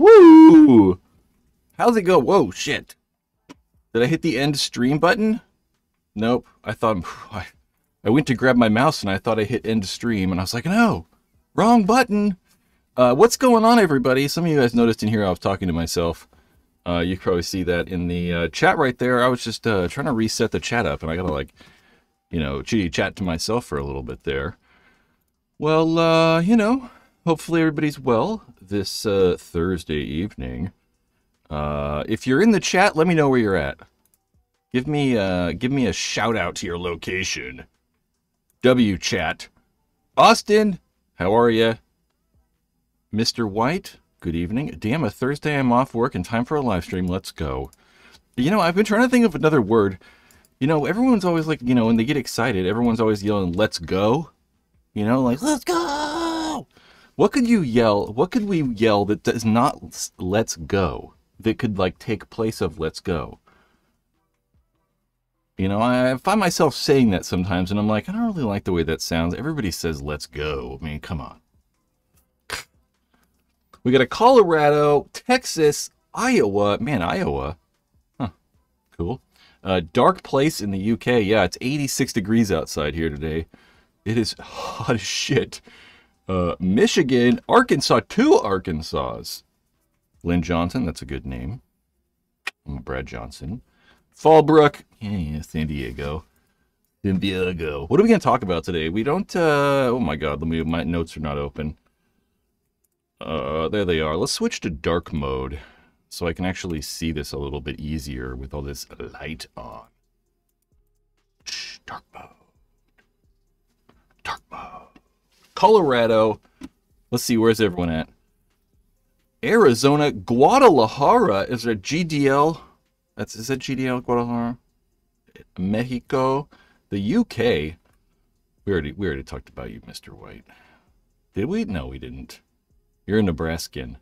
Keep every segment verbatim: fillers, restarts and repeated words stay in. Woo! How's it go? Whoa, shit. Did I hit the end stream button? Nope. I thought I went to grab my mouse and I thought I hit end stream and I was like, no, wrong button. Uh, what's going on, everybody? Some of you guys noticed in here I was talking to myself. Uh, you can probably see that in the uh, chat right there. I was just uh, trying to reset the chat up and I got to like, you know, chitty chat to myself for a little bit there. Well, uh, you know, hopefully everybody's well this uh, Thursday evening. Uh, if you're in the chat, let me know where you're at. Give me, uh, give me a shout out to your location. W chat. Austin, how are you? Mister White, good evening. Damn, a Thursday I'm off work and time for a live stream. Let's go. You know, I've been trying to think of another word. You know, everyone's always like, you know, when they get excited, everyone's always yelling, let's go. You know, like, let's go. What could you yell? What could we yell that does not let's go? That could like take place of let's go. You know, I find myself saying that sometimes and I'm like, I don't really like the way that sounds. Everybody says let's go. I mean, come on. We got a Colorado, Texas, Iowa. Man, Iowa. Huh. Cool. Uh, dark place in the U K. Yeah, it's eighty-six degrees outside here today. It is hot as shit. Uh, Michigan, Arkansas, two Arkansas. Lynn Johnson, that's a good name. Brad Johnson. Fallbrook, yeah, yeah, San Diego. San Diego. What are we going to talk about today? We don't, uh, oh my God, let me, my notes are not open. Uh, there they are. Let's switch to dark mode so I can actually see this a little bit easier with all this light on. Shh, dark mode. Dark mode. Colorado. Let's see, where's everyone at? Arizona. Guadalajara is a G D L. That's, is that G D L, Guadalajara? Mexico. The U K. We already, we already talked about you, Mister White. Did we? No, we didn't. You're a Nebraskan.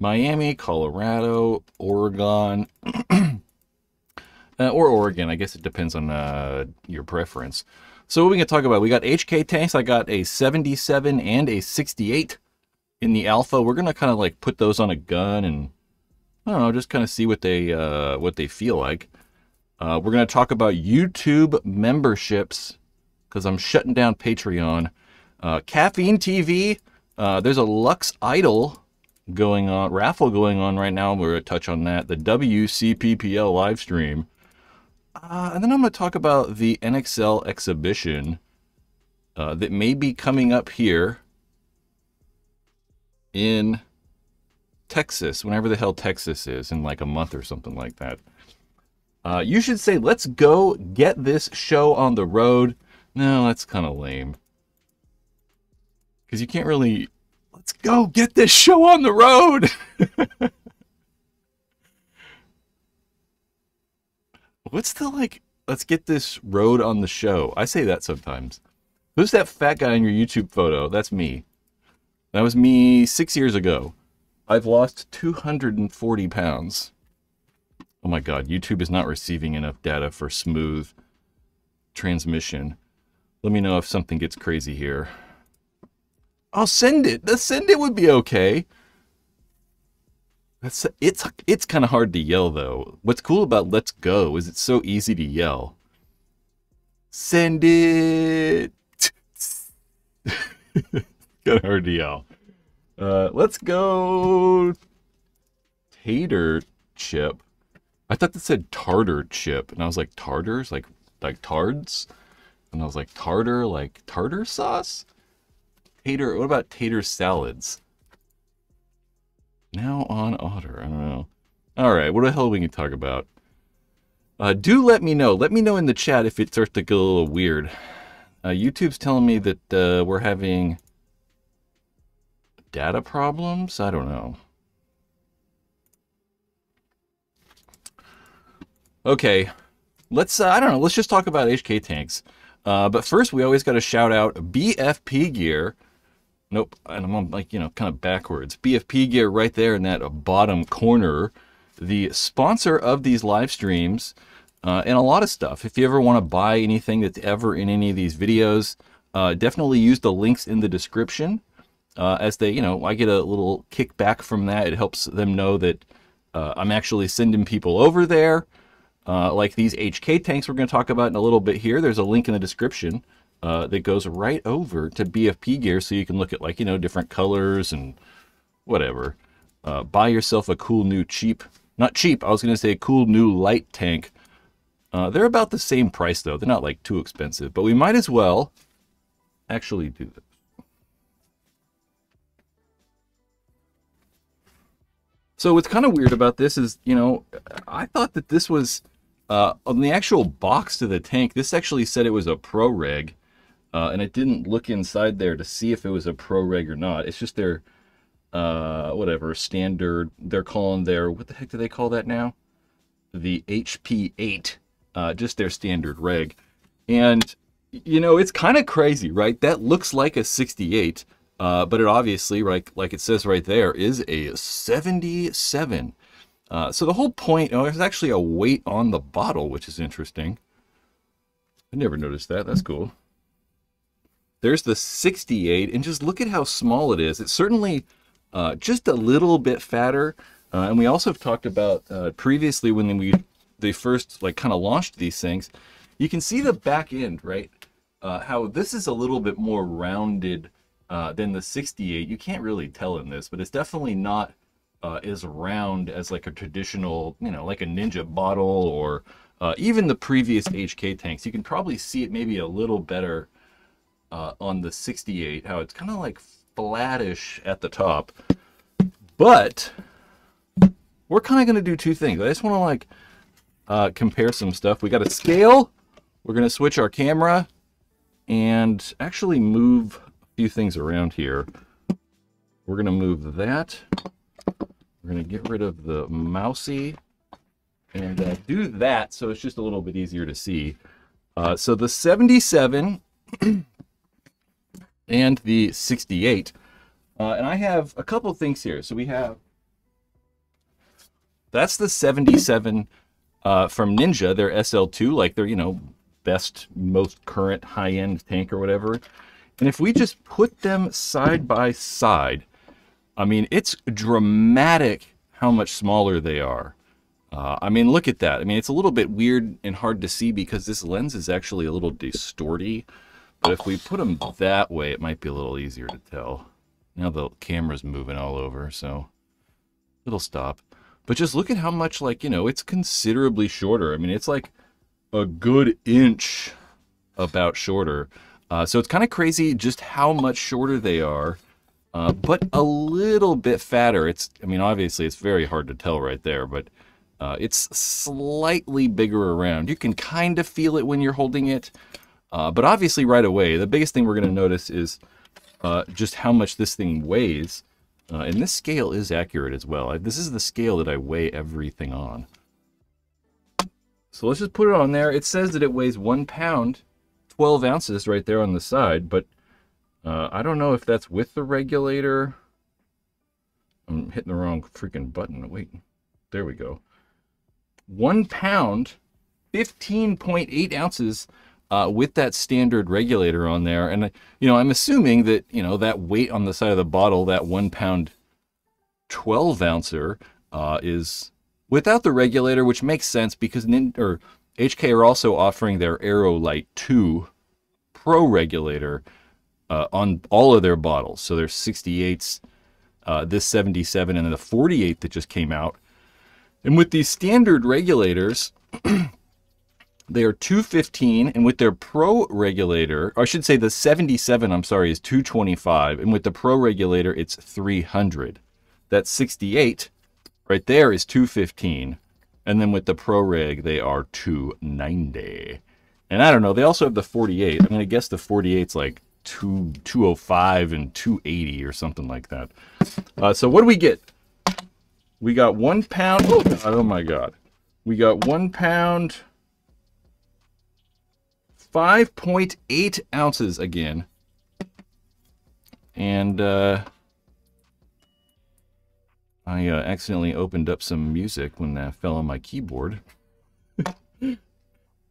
Miami, Colorado, Oregon, uh, or Oregon. I guess it depends on uh, your preference. So what are we going to talk about? We got H K tanks. I got a seventy-seven and a sixty-eight in the Alpha. We're going to kind of like put those on a gun and, I don't know, just kind of see what they, uh, what they feel like. Uh, we're going to talk about YouTube memberships because I'm shutting down Patreon. Uh, Caffeine T V. Uh, there's a Lux Idol going on, raffle going on right now. We're going to touch on that. The W C P P L live stream. Uh, and then I'm going to talk about the N X L exhibition uh, that may be coming up here in Texas, whenever the hell Texas is, in like a month or something like that. Uh, you should say, let's go get this show on the road. No, that's kind of lame. Because you can't really, let's go get this show on the road. What's the like, let's get this road on the show? I say that sometimes. Who's that fat guy in your YouTube photo? That's me. That was me six years ago. I've lost two hundred forty pounds. Oh my God, YouTube is not receiving enough data for smooth transmission. Let me know if something gets crazy here. I'll send it. The send it would be okay. That's it's it's kind of hard to yell though. What's cool about let's go is it's so easy to yell. Send it. Kind of hard to yell. Uh, let's go. Tater chip. I thought that said tartar chip, and I was like tartars, like like tards, and I was like tartar, like tartar sauce. Tater, what about tater salads? Now on Otter, I don't know. All right, what the hell are we going to talk about? Uh, do let me know. Let me know in the chat if it starts to get a little weird. Uh, YouTube's telling me that uh, we're having data problems? I don't know. Okay, let's, uh, I don't know, let's just talk about H K tanks. Uh, but first, we always got to shout out B F P Gear. Nope, and I'm on like, you know, kind of backwards. B F P Gear right there in that bottom corner. The sponsor of these live streams uh, and a lot of stuff. If you ever want to buy anything that's ever in any of these videos, uh, definitely use the links in the description. uh, as they, you know, I get a little kickback from that. It helps them know that uh, I'm actually sending people over there. Uh, like these H K tanks we're going to talk about in a little bit here. There's a link in the description uh, that goes right over to B F P Gear, so you can look at, like, you know, different colors and whatever. Uh, buy yourself a cool new cheap, not cheap, I was going to say cool new light tank. Uh, they're about the same price, though. They're not, like, too expensive, but we might as well actually do this. So what's kind of weird about this is, you know, I thought that this was... Uh, on the actual box to the tank, this actually said it was a pro-reg, uh, and it didn't look inside there to see if it was a pro-reg or not. It's just their, uh, whatever, standard, they're calling their, what the heck do they call that now? The H P eight, uh, just their standard reg. And, you know, it's kind of crazy, right? That looks like a sixty-eight, uh, but it obviously, like, like it says right there, is a seventy-seven. Uh, so the whole point, oh, there's actually a weight on the bottle, which is interesting. I never noticed that. That's cool. There's the sixty-eight, and just look at how small it is. It's certainly uh, just a little bit fatter. Uh, and we also have talked about uh, previously when we they first like kind of launched these things. You can see the back end, right? Uh, how this is a little bit more rounded uh, than the sixty-eight. You can't really tell in this, but it's definitely not... Uh, is round as like a traditional, you know, like a Ninja bottle or uh, even the previous H K tanks. You can probably see it maybe a little better uh, on the sixty-eight, how it's kind of like flattish at the top. But we're kind of going to do two things. I just want to like uh, compare some stuff. We got a scale. We're going to switch our camera and actually move a few things around here. We're going to move that. We're going to get rid of the mousey and uh, do that so it's just a little bit easier to see. Uh, so the seventy-seven and the sixty-eight. Uh, and I have a couple things here. So we have... That's the seventy-seven uh, from Ninja, their S L two, like their, you know, best, most current high-end tank or whatever. And if we just put them side by side... I mean, it's dramatic how much smaller they are. Uh, I mean, look at that. I mean, it's a little bit weird and hard to see because this lens is actually a little distorty. But if we put them that way, it might be a little easier to tell. Now the camera's moving all over, so it'll stop. But just look at how much, like, you know, it's considerably shorter. I mean, it's like a good inch about shorter. Uh, so it's kind of crazy just how much shorter they are. Uh, but a little bit fatter. It's, I mean, obviously it's very hard to tell right there, but uh, it's slightly bigger around. You can kind of feel it when you're holding it, uh, but obviously right away, the biggest thing we're going to notice is uh, just how much this thing weighs. Uh, and this scale is accurate as well. I, this is the scale that I weigh everything on. So let's just put it on there. It says that it weighs one pound, twelve ounces right there on the side, but Uh, I don't know if that's with the regulator. I'm hitting the wrong freaking button. Wait, there we go. One pound, fifteen point eight ounces uh, with that standard regulator on there. And, you know, I'm assuming that, you know, that weight on the side of the bottle, that one pound, twelve ouncer uh, is without the regulator, which makes sense because Nin or H K are also offering their Aerolite two Pro regulator Uh, on all of their bottles. So there's sixty-eights, uh, this seventy-seven, and then the forty-eight that just came out. And with these standard regulators, they are two fifteen, and with their Pro regulator, or I should say the seventy-seven, I'm sorry, is two twenty-five, and with the Pro regulator, it's three hundred. That sixty-eight right there is two fifteen, and then with the Pro reg, they are two ninety. And I don't know, they also have the forty-eight. I'm going to guess the forty-eight's like two oh five and two eighty or something like that. Uh, so what do we get? We got one pound. Oh, God, oh my God. We got one pound, five point eight ounces again. And uh, I uh, accidentally opened up some music when that fell on my keyboard.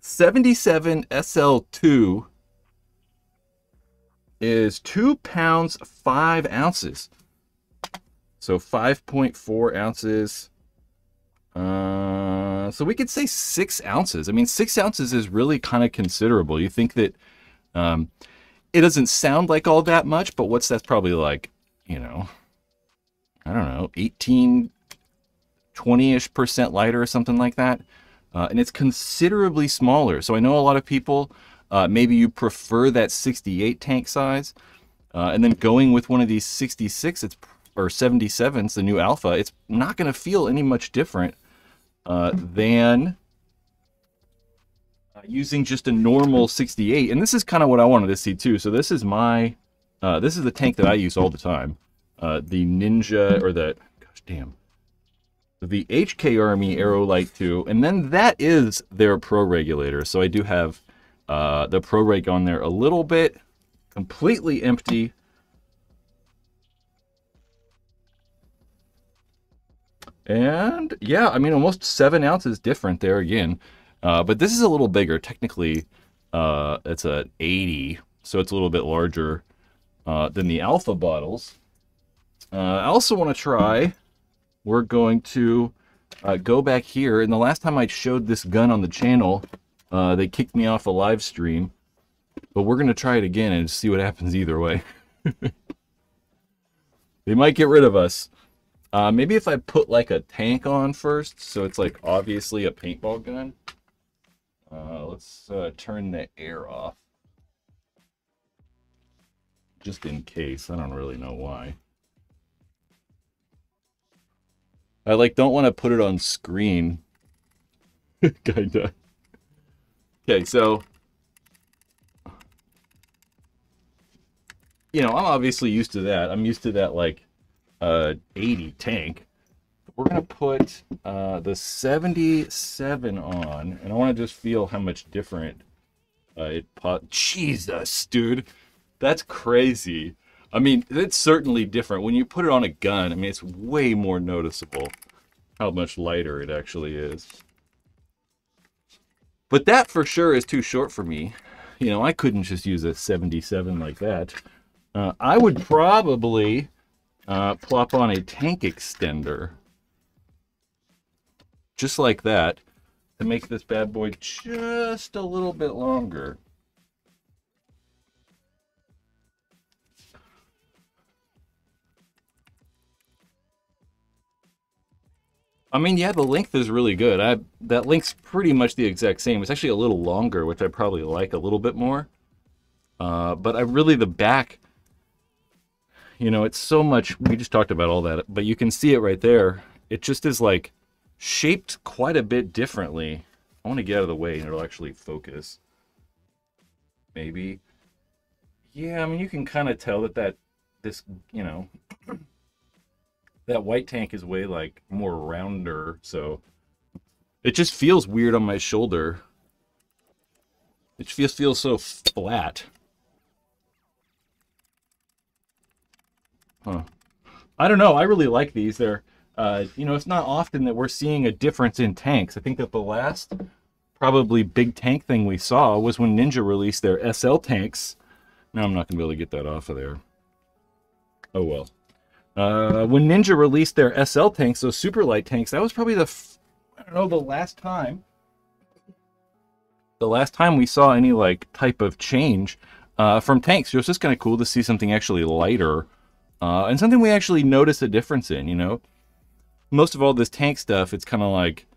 seventy-seven S L two is two pounds, five ounces. So five point four ounces. Uh, so we could say six ounces. I mean, six ounces is really kind of considerable. You think that um, it doesn't sound like all that much, but what's that's probably like, you know, I don't know, eighteen, twenty-ish percent lighter or something like that. Uh, and it's considerably smaller. So I know a lot of people, uh, maybe you prefer that sixty-eight tank size. Uh, and then going with one of these sixty-six it's, or seventy-sevens, the new Alpha, it's not going to feel any much different uh, than uh, using just a normal sixty-eight. And this is kind of what I wanted to see too. So this is my, uh, this is the tank that I use all the time. Uh, the Ninja, or the, gosh damn, the H K Army Aerolite two, and then that is their pro regulator. So I do have uh, the pro reg on there a little bit, completely empty. And yeah, I mean, almost seven ounces different there again. Uh, but this is a little bigger. Technically, uh, it's an eighty, so it's a little bit larger uh, than the Alpha bottles. Uh, I also want to try... We're going to uh, go back here. And the last time I showed this gun on the channel, uh, they kicked me off a live stream. But we're going to try it again and see what happens either way. They might get rid of us. Uh, maybe if I put like a tank on first, so it's like obviously a paintball gun. Uh, let's uh, turn the air off. Just in case. I don't really know why. I like don't want to put it on screen. Kinda. Okay, so you know, I'm obviously used to that. I'm used to that like uh eighty tank. We're gonna put uh the seventy-seven on, and I wanna just feel how much different uh it pot Jesus, dude. That's crazy. I mean, it's certainly different. When you put it on a gun, I mean, it's way more noticeable how much lighter it actually is. But that for sure is too short for me. You know, I couldn't just use a seventy-seven like that. Uh, I would probably uh, plop on a tank extender. Just like that. To make this bad boy just a little bit longer. I mean, yeah, the length is really good. I, that length's pretty much the exact same. It's actually a little longer, which I probably like a little bit more. Uh, but I really, the back, you know, it's so much, we just talked about all that, but you can see it right there. It just is like shaped quite a bit differently. I want to get out of the way and it'll actually focus. Maybe. Yeah, I mean, you can kind of tell that that this, you know, that white tank is way like more rounder, so it just feels weird on my shoulder. It just feels so flat. Huh. I don't know. I really like these. They're, uh, you know, it's not often that we're seeing a difference in tanks. I think that the last probably big tank thing we saw was when Ninja released their S L tanks. Now I'm not going to be able to get that off of there. Oh, well. Uh, when Ninja released their S L tanks, those super light tanks, that was probably the, f I don't know, the last time, the last time we saw any like type of change, uh, from tanks. It was just kind of cool to see something actually lighter, uh, and something we actually notice a difference in, you know, most of all this tank stuff. It's kind of like,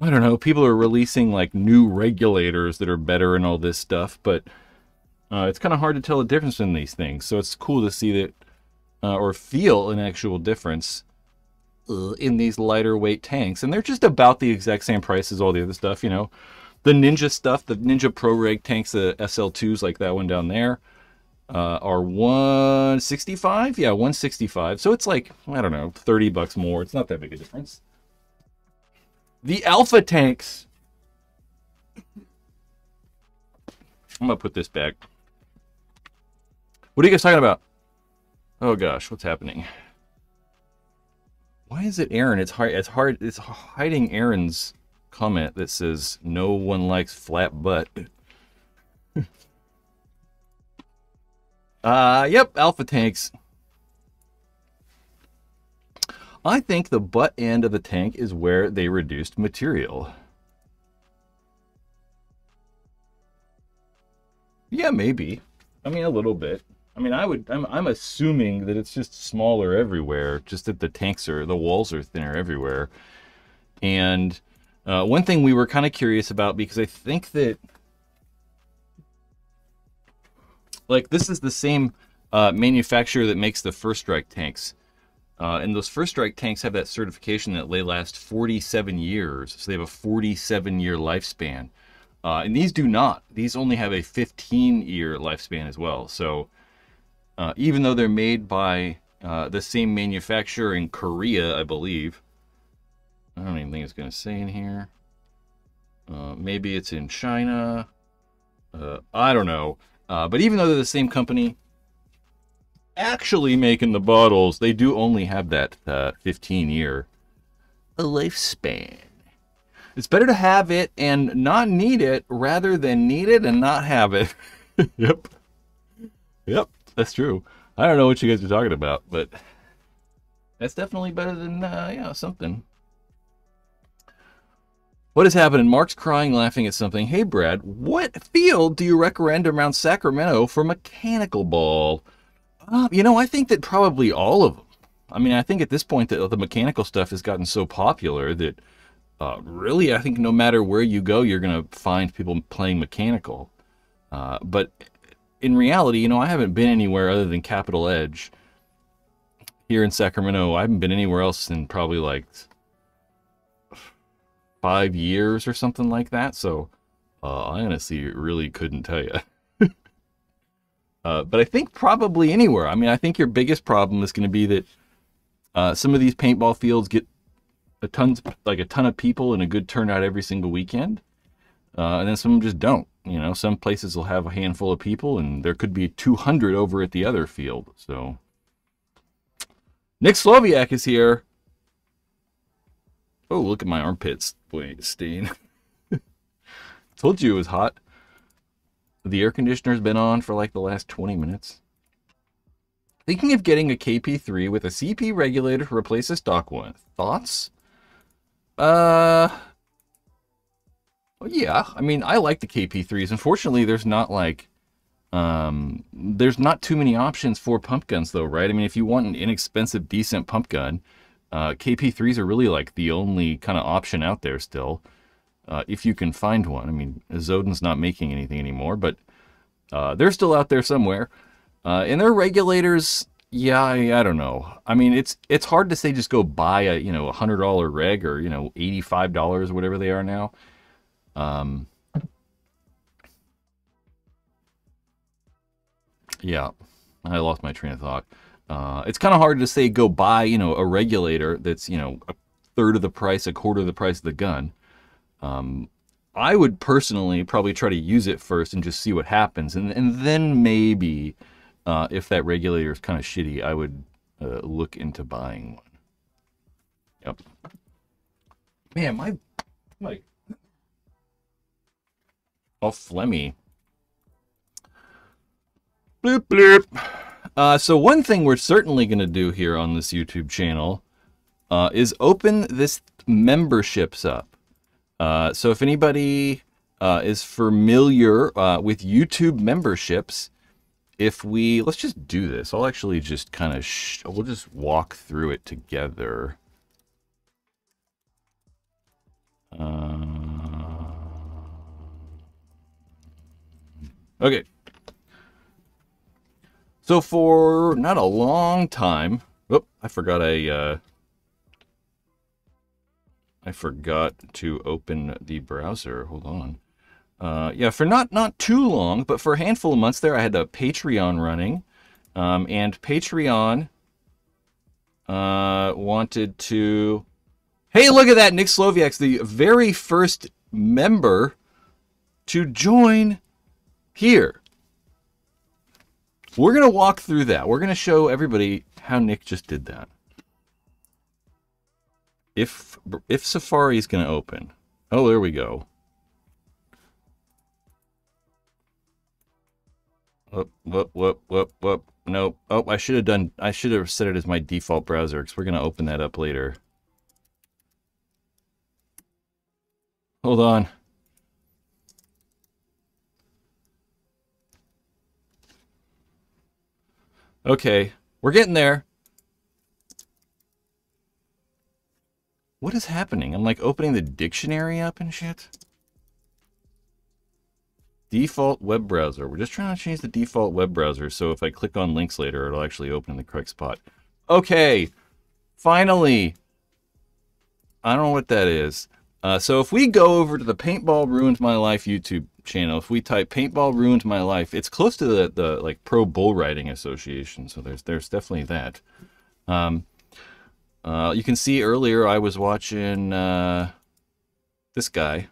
I don't know, people are releasing like new regulators that are better and all this stuff, but, uh, it's kind of hard to tell the difference in these things. So it's cool to see that. Uh, or feel an actual difference uh, in these lighter weight tanks. And they're just about the exact same price as all the other stuff, you know. The Ninja stuff, the Ninja Pro Reg tanks, the S L twos like that one down there, uh, are one sixty-five? Yeah, one sixty-five. So it's like, I don't know, thirty bucks more. It's not that big a difference. The Alpha tanks. I'm going to put this back. What are you guys talking about? Oh gosh, what's happening? Why is it Aaron? It's hard. It's hard. It's hiding Aaron's comment that says no one likes flat butt. Uh, yep, Alpha tanks. I think the butt end of the tank is where they reduced material. Yeah, maybe. I mean, a little bit. I mean, I would, I'm, I'm assuming that it's just smaller everywhere, just that the tanks are, the walls are thinner everywhere. And uh, one thing we were kind of curious about, because I think that, like, this is the same uh, manufacturer that makes the First-strike tanks. Uh, and those First-strike tanks have that certification that they last forty-seven years. So they have a forty-seven year lifespan. Uh, and these do not. These only have a fifteen year lifespan as well. So uh, even though they're made by uh, the same manufacturer in Korea, I believe. I don't even think it's going to say in here. Uh, maybe it's in China. Uh, I don't know. Uh, but even though they're the same company actually making the bottles, they do only have that uh, fifteen year lifespan. It's better to have it and not need it rather than need it and not have it. Yep. Yep, that's true. I don't know what you guys are talking about, but that's definitely better than, uh, yeah, something. What is happening? Mark's crying, laughing at something. Hey, Brad, what field do you recommend around Sacramento for mechanical ball? Uh, you know, I think that probably all of them. I mean, I think at this point that the mechanical stuff has gotten so popular that... Uh, really, I think no matter where you go, you're going to find people playing mechanical. Uh, but in reality, you know, I haven't been anywhere other than Capital Edge here in Sacramento. I haven't been anywhere else in probably like five years or something like that. So uh, I honestly really couldn't tell you. uh, but I think probably anywhere. I mean, I think your biggest problem is going to be that uh, some of these paintball fields get a tons like a ton of people and a good turnout every single weekend, uh, and then some just don't. You know, some places will have a handful of people, and there could be two hundred over at the other field. So, Nick Sloviak is here. Oh, look at my armpits, boy, stain. Told you it was hot. The air conditioner's been on for like the last twenty minutes. Thinking of getting a K P three with a C P regulator to replace a stock one. Thoughts? Uh, well, yeah, I mean, I like the K P threes. Unfortunately, there's not like, um, there's not too many options for pump guns though, right? I mean, if you want an inexpensive, decent pump gun, uh, K P threes are really like the only kind of option out there still. Uh, if you can find one. I mean, Zoden's not making anything anymore, but, uh, they're still out there somewhere. Uh, and their regulators, yeah, I, I don't know. I mean, it's it's hard to say just go buy a, you know, one hundred dollar reg or, you know, eighty-five dollars, whatever they are now. Um, yeah, I lost my train of thought. Uh, it's kind of hard to say go buy, you know, a regulator that's, you know, a third of the price, a quarter of the price of the gun. Um, I would personally probably try to use it first and just see what happens. And, and then maybe... Uh, if that regulator is kind of shitty, I would uh, look into buying one. Yep. Man, my... Like... All phlegmy. Bloop, bloop. Uh, so one thing we're certainly going to do here on this YouTube channel uh, is open this memberships up. Uh, so if anybody uh, is familiar uh, with YouTube memberships... If we, let's just do this. I'll actually just kind of, sh we'll just walk through it together. Uh, okay. So for not a long time, whoop, I forgot I, uh, I forgot to open the browser. Hold on. Uh, yeah, for not, not too long, but for a handful of months there, I had a Patreon running, um, and Patreon, uh, wanted to, hey, look at that, Nick Sloviak's the very first member to join here. We're going to walk through that. We're going to show everybody how Nick just did that. If, if Safari's going to open, oh, there we go. Whoop, whoop, whoop, whoop, whoop. Nope. Oh, I should have done, I should have set it as my default browser because we're going to open that up later. Hold on. Okay, we're getting there. What is happening? I'm like opening the dictionary up and shit. Default web browser. We're just trying to change the default web browser, so if I click on links later, it'll actually open in the correct spot. Okay, finally. I don't know what that is. Uh, so if we go over to the Paintball Ruined My Life YouTube channel, if we type Paintball Ruined My Life, it's close to the, the like Pro Bull Riding Association, so there's there's definitely that. Um, uh, you can see earlier I was watching uh, this guy.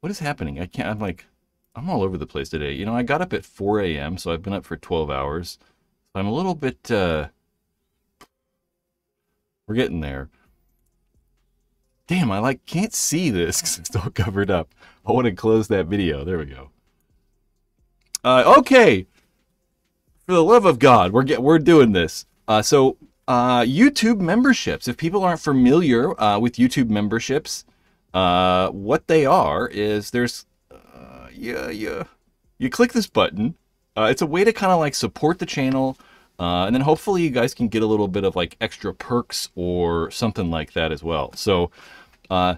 What is happening? I can't, I'm like, I'm all over the place today. You know, I got up at four A M, so I've been up for twelve hours. I'm a little bit, uh, we're getting there. Damn, I like, can't see this because it's all covered up. I want to close that video. There we go. Uh, okay. For the love of God, we're get, we're doing this. Uh, so, uh, YouTube memberships. If people aren't familiar uh, with YouTube memberships, Uh, what they are is there's, uh, yeah, yeah, you click this button. Uh, it's a way to kind of like support the channel. Uh, and then hopefully you guys can get a little bit of like extra perks or something like that as well. So, uh,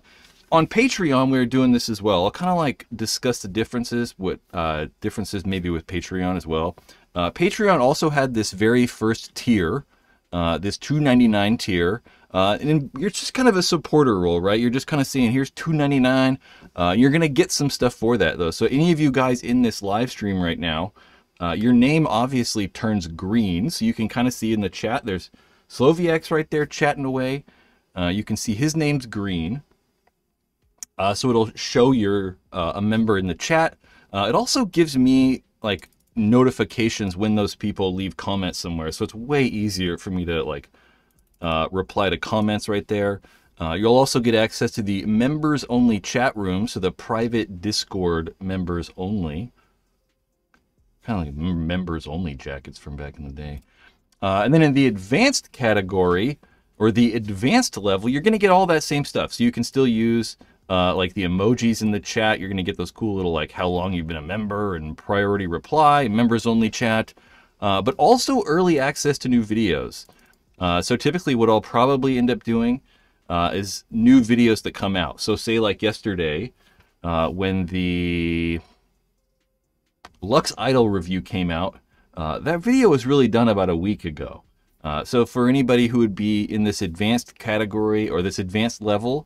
on Patreon, we're doing this as well. I'll kind of like discuss the differences, what, uh, differences maybe with Patreon as well. Uh, Patreon also had this very first tier, uh, this two ninety-nine tier. Uh, and you're just kind of a supporter role, right? You're just kind of seeing here's two ninety-nine. Uh, you're going to get some stuff for that, though. So any of you guys in this live stream right now, uh, your name obviously turns green. So you can kind of see in the chat, there's Sloviak's right there chatting away. Uh, you can see his name's green. Uh, so it'll show you're uh, a member in the chat. Uh, it also gives me like notifications when those people leave comments somewhere. So it's way easier for me to like Uh, reply to comments right there. Uh, you'll also get access to the members only chat room. So the private Discord members only. Kind of like members only jackets from back in the day. Uh, and then in the advanced category or the advanced level, you're going to get all that same stuff. So you can still use uh, like the emojis in the chat. You're going to get those cool little like how long you've been a member and priority reply, members only chat, uh, but also early access to new videos. Uh, so typically what I'll probably end up doing uh, is new videos that come out. So say like yesterday uh, when the Lux Idol review came out, uh, that video was really done about a week ago. Uh, so for anybody who would be in this advanced category or this advanced level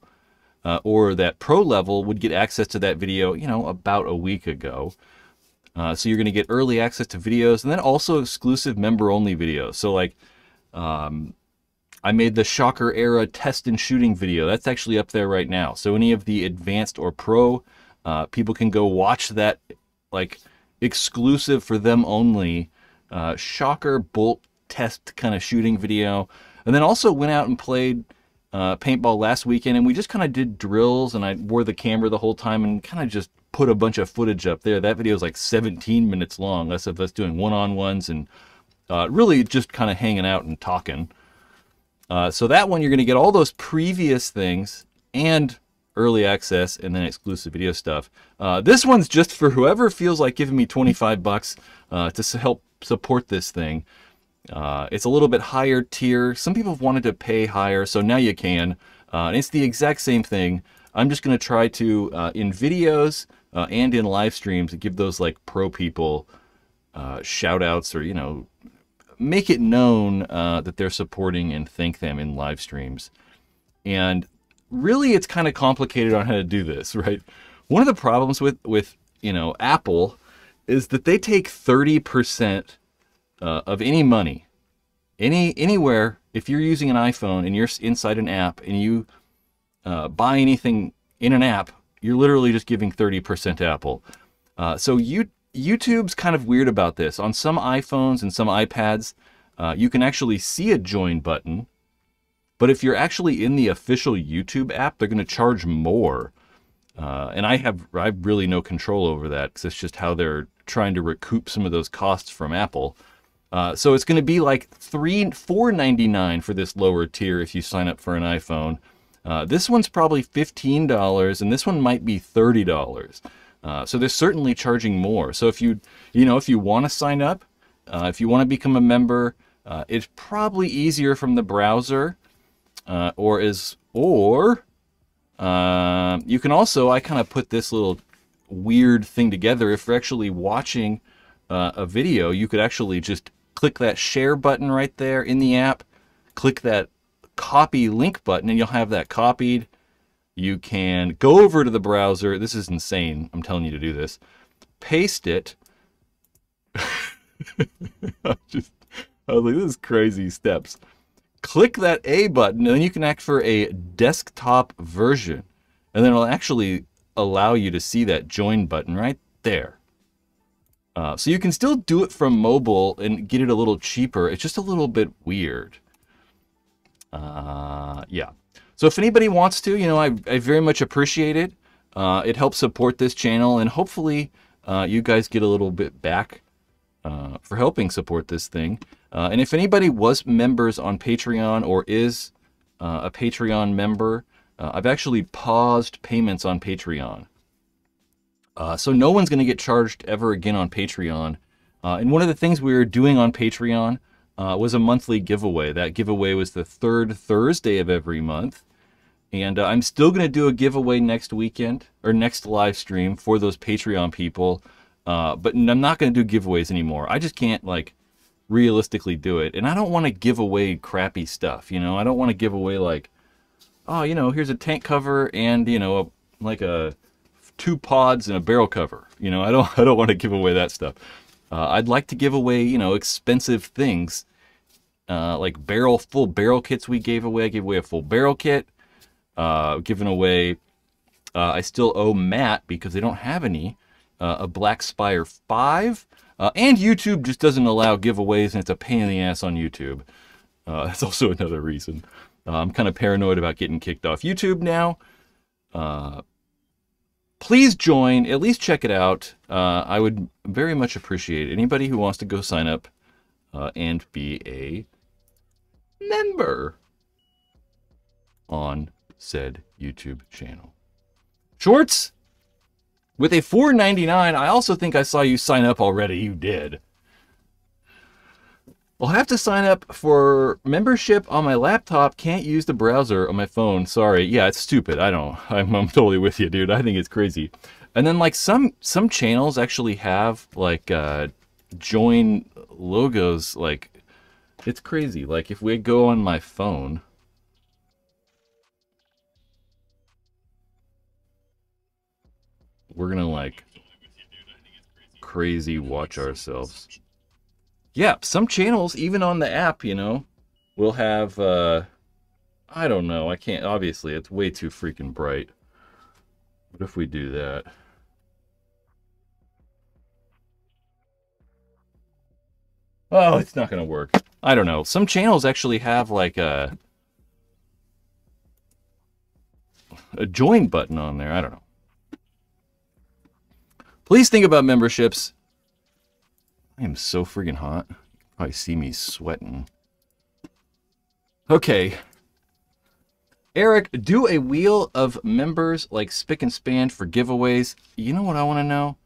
uh, or that pro level would get access to that video, you know, about a week ago. Uh, so you're going to get early access to videos and then also exclusive member only videos. So like, Um, I made the Shocker era test and shooting video. That's actually up there right now. So any of the advanced or pro, uh, people can go watch that like exclusive for them only, uh, Shocker bolt test kind of shooting video. And then also went out and played, uh, paintball last weekend and we just kind of did drills and I wore the camera the whole time and kind of just put a bunch of footage up there. That video is like seventeen minutes long. That's of us doing one-on-ones and Uh, really just kind of hanging out and talking. Uh, so that one, you're going to get all those previous things and early access and then exclusive video stuff. Uh, this one's just for whoever feels like giving me twenty-five bucks uh, to help support this thing. Uh, it's a little bit higher tier. Some people have wanted to pay higher, so now you can. Uh, and it's the exact same thing. I'm just going to try to, uh, in videos uh, and in live streams, give those like pro people uh, shout outs or, you know, make it known uh, that they're supporting and thank them in live streams. And really it's kind of complicated on how to do this, right? One of the problems with, with you know, Apple is that they take thirty percent uh, of any money, any anywhere. If you're using an iPhone and you're inside an app and you uh, buy anything in an app, you're literally just giving thirty percent Apple. Uh, so you YouTube's kind of weird about this. On some iPhones and some iPads, uh, you can actually see a join button, but if you're actually in the official YouTube app, they're going to charge more. Uh, and I have I have really no control over that because it's just how their trying to recoup some of those costs from Apple. Uh, so it's going to be like three, four ninety-nine for this lower tier if you sign up for an iPhone. Uh, this one's probably fifteen dollars, and this one might be thirty dollars. Uh, so they're certainly charging more. So if you, you know, if you want to sign up, uh, if you want to become a member, uh, it's probably easier from the browser, uh, or is or uh, you can also, I kind of put this little weird thing together. If you're actually watching uh, a video, you could actually just click that share button right there in the app, click that copy link button, and you'll have that copied. You can go over to the browser. This is insane. I'm telling you to do this. Paste it. I, just, I was like, this is crazy steps. Click that A button, and then you can act for a desktop version. And then it'll actually allow you to see that join button right there. Uh, so you can still do it from mobile and get it a little cheaper. It's just a little bit weird. Uh, yeah. So if anybody wants to, you know, I, I very much appreciate it. Uh, it helps support this channel, and hopefully uh, you guys get a little bit back uh, for helping support this thing. Uh, and if anybody was members on Patreon or is uh, a Patreon member, uh, I've actually paused payments on Patreon. Uh, so no one's going to get charged ever again on Patreon. Uh, and one of the things we were doing on Patreon uh, was a monthly giveaway. That giveaway was the third Thursday of every month. And uh, I'm still going to do a giveaway next weekend, or next live stream, for those Patreon people. Uh, but I'm not going to do giveaways anymore. I just can't, like, realistically do it. And I don't want to give away crappy stuff, you know? I don't want to give away, like, oh, you know, here's a tank cover and, you know, a, like a two pods and a barrel cover. You know, I don't, I don't want to give away that stuff. Uh, I'd like to give away, you know, expensive things, uh, like barrel, full barrel kits we gave away. I gave away a full barrel kit. Uh, given away, uh, I still owe Matt, because they don't have any, uh, a Black Spire five, uh, and YouTube just doesn't allow giveaways, and it's a pain in the ass on YouTube. Uh, that's also another reason. Uh, I'm kind of paranoid about getting kicked off YouTube now. Uh, please join, at least check it out. Uh, I would very much appreciate it. Anybody who wants to go sign up uh, and be a member on said YouTube channel. Shorts, with a four ninety-nine, I also think I saw you sign up already. You did. I'll have to sign up for membership on my laptop. Can't use the browser on my phone. Sorry. Yeah, it's stupid. I don't. I'm, I'm totally with you, dude. I think it's crazy. And then, like, some some channels actually have, like, uh, join logos. Like, it's crazy. Like, if we go on my phone... We're gonna, like, crazy watch ourselves. Yeah, some channels, even on the app, you know, will have, uh, I don't know, I can't, obviously, it's way too freaking bright. What if we do that? Oh, it's not gonna work. I don't know. Some channels actually have, like, a, a join button on there. I don't know. Please think about memberships. I am so freaking hot. You can probably see me sweating. Okay. Eric, do a wheel of members like Spick and Span for giveaways. You know what I want to know?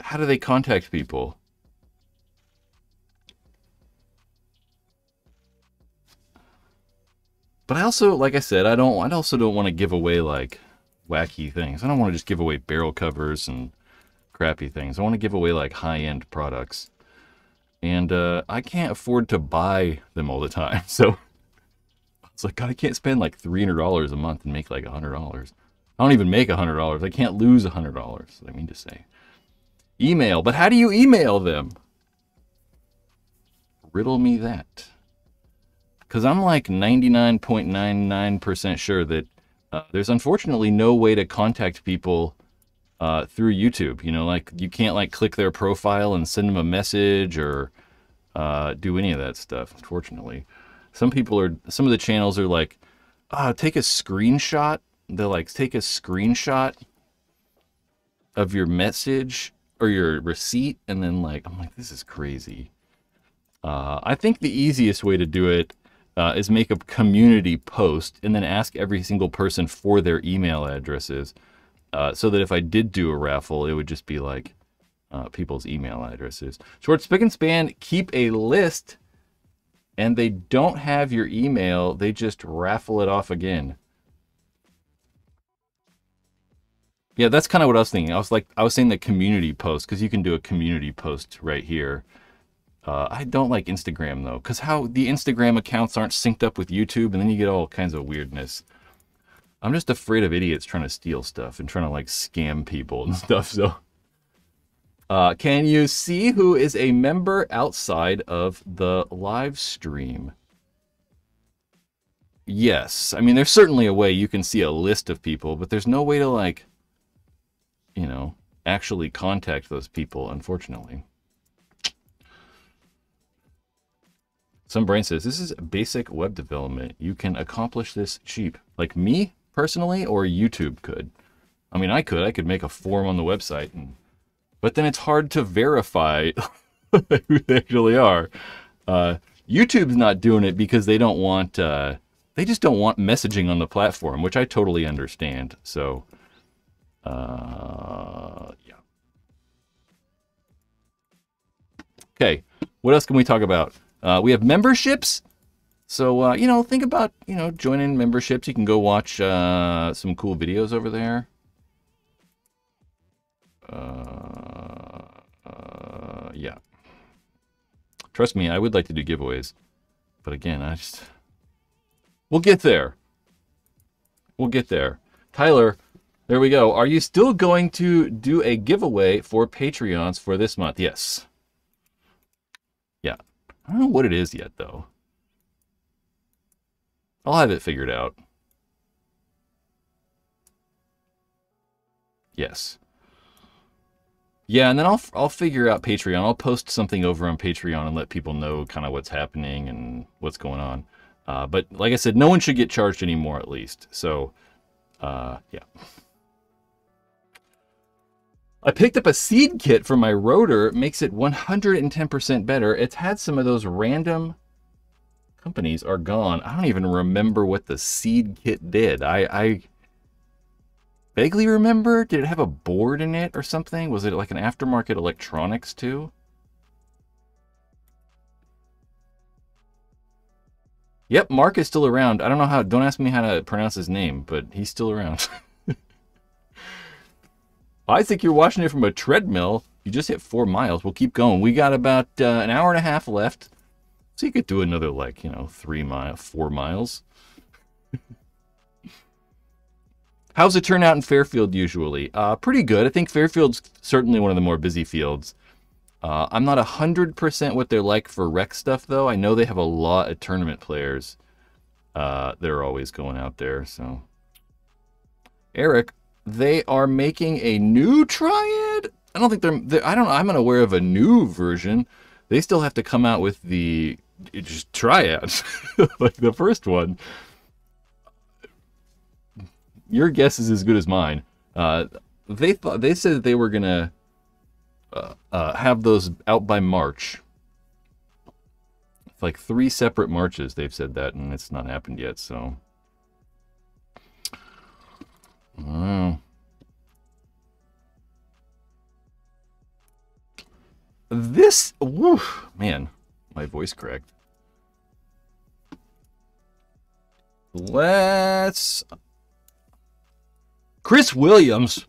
How do they contact people? But I also, like I said, I don't, I also don't want to give away, like, wacky things. I don't want to just give away barrel covers and crappy things. I want to give away, like, high-end products. And uh, I can't afford to buy them all the time. So it's like, God, I can't spend like three hundred dollars a month and make like one hundred dollars. I don't even make one hundred dollars. I can't lose one hundred dollars, I mean to say. Email. But how do you email them? Riddle me that. Because I'm like ninety-nine point nine nine percent sure that Uh, there's unfortunately no way to contact people uh, through YouTube. You know, like, you can't, like, click their profile and send them a message or uh, do any of that stuff, unfortunately. Some people are, some of the channels are like, oh, take a screenshot. They'll, like, take a screenshot of your message or your receipt, and then like, I'm like, this is crazy. Uh, I think the easiest way to do it uh, is make a community post and then ask every single person for their email addresses, uh, so that if I did do a raffle, it would just be like uh, people's email addresses. Short Spick and Span keep a list, and they don't have your email. They just raffle it off again. Yeah, that's kind of what I was thinking. I was like, I was saying the community post, because you can do a community post right here. Uh, I don't like Instagram though, because how the Instagram accounts aren't synced up with YouTube, and then you get all kinds of weirdness. I'm just afraid of idiots trying to steal stuff and trying to like scam people and stuff. So, uh, can you see who is a member outside of the live stream? Yes, I mean, there's certainly a way you can see a list of people, but there's no way to like, you know, actually contact those people, unfortunately. Some Brain says, this is basic web development. You can accomplish this cheap. Like me, personally, or YouTube could. I mean, I could. I could make a form on the website, and, but then it's hard to verify who they actually are. Uh, YouTube's not doing it because they don't want, uh, they just don't want messaging on the platform, which I totally understand. So, uh, yeah. Okay, what else can we talk about? Uh, we have memberships. So, uh, you know, think about, you know, joining memberships. You can go watch uh, some cool videos over there. Uh, uh, yeah. Trust me, I would like to do giveaways. But again, I just... We'll get there. We'll get there. Tyler, there we go. Are you still going to do a giveaway for Patreons for this month? Yes. Yeah. I don't know what it is yet, though. I'll have it figured out. Yes. Yeah, and then I'll I'll figure out Patreon. I'll post something over on Patreon and let people know kind of what's happening and what's going on. Uh, but like I said, no one should get charged anymore, at least. So, uh, yeah. I picked up a seed kit for my rotor. Makes it one hundred ten percent better. It's had some of those random companies are gone. I don't even remember what the seed kit did. I, I vaguely remember. Did it have a board in it or something? Was it like an aftermarket electronics too? Yep, Mark is still around. I don't know how, don't ask me how to pronounce his name, but he's still around. I think you're watching it from a treadmill. You just hit four miles. We'll keep going. We got about uh, an hour and a half left. So you could do another, like, you know, three mile, four miles. How's the turnout in Fairfield usually? Uh, pretty good. I think Fairfield's certainly one of the more busy fields. Uh, I'm not one hundred percent what they're like for rec stuff, though. I know they have a lot of tournament players. Uh, they're always going out there, so. Eric, they are making a new triad. I don't think they're, they're I don't I'm unaware of a new version. They still have to come out with the just triad like the first one. Your guess is as good as mine. Uh, they thought they said that they were gonna uh, uh, have those out by March. It's like three separate marches. They've said that, and it's not happened yet. So. Wow. This, woo, man, my voice cracked. Let's, Chris Williams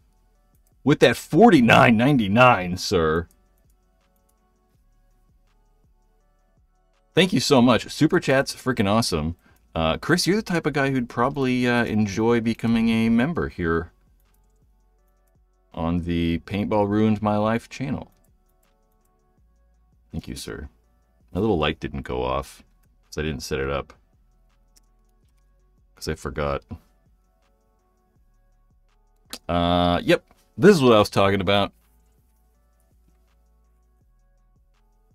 with that forty-nine ninety-nine, sir. Thank you so much. Super chat's freaking awesome. Uh, Chris, you're the type of guy who'd probably uh, enjoy becoming a member here on the Paintball Ruined My Life channel. Thank you, sir. My little light didn't go off because I didn't set it up because I forgot. Uh, yep, this is what I was talking about.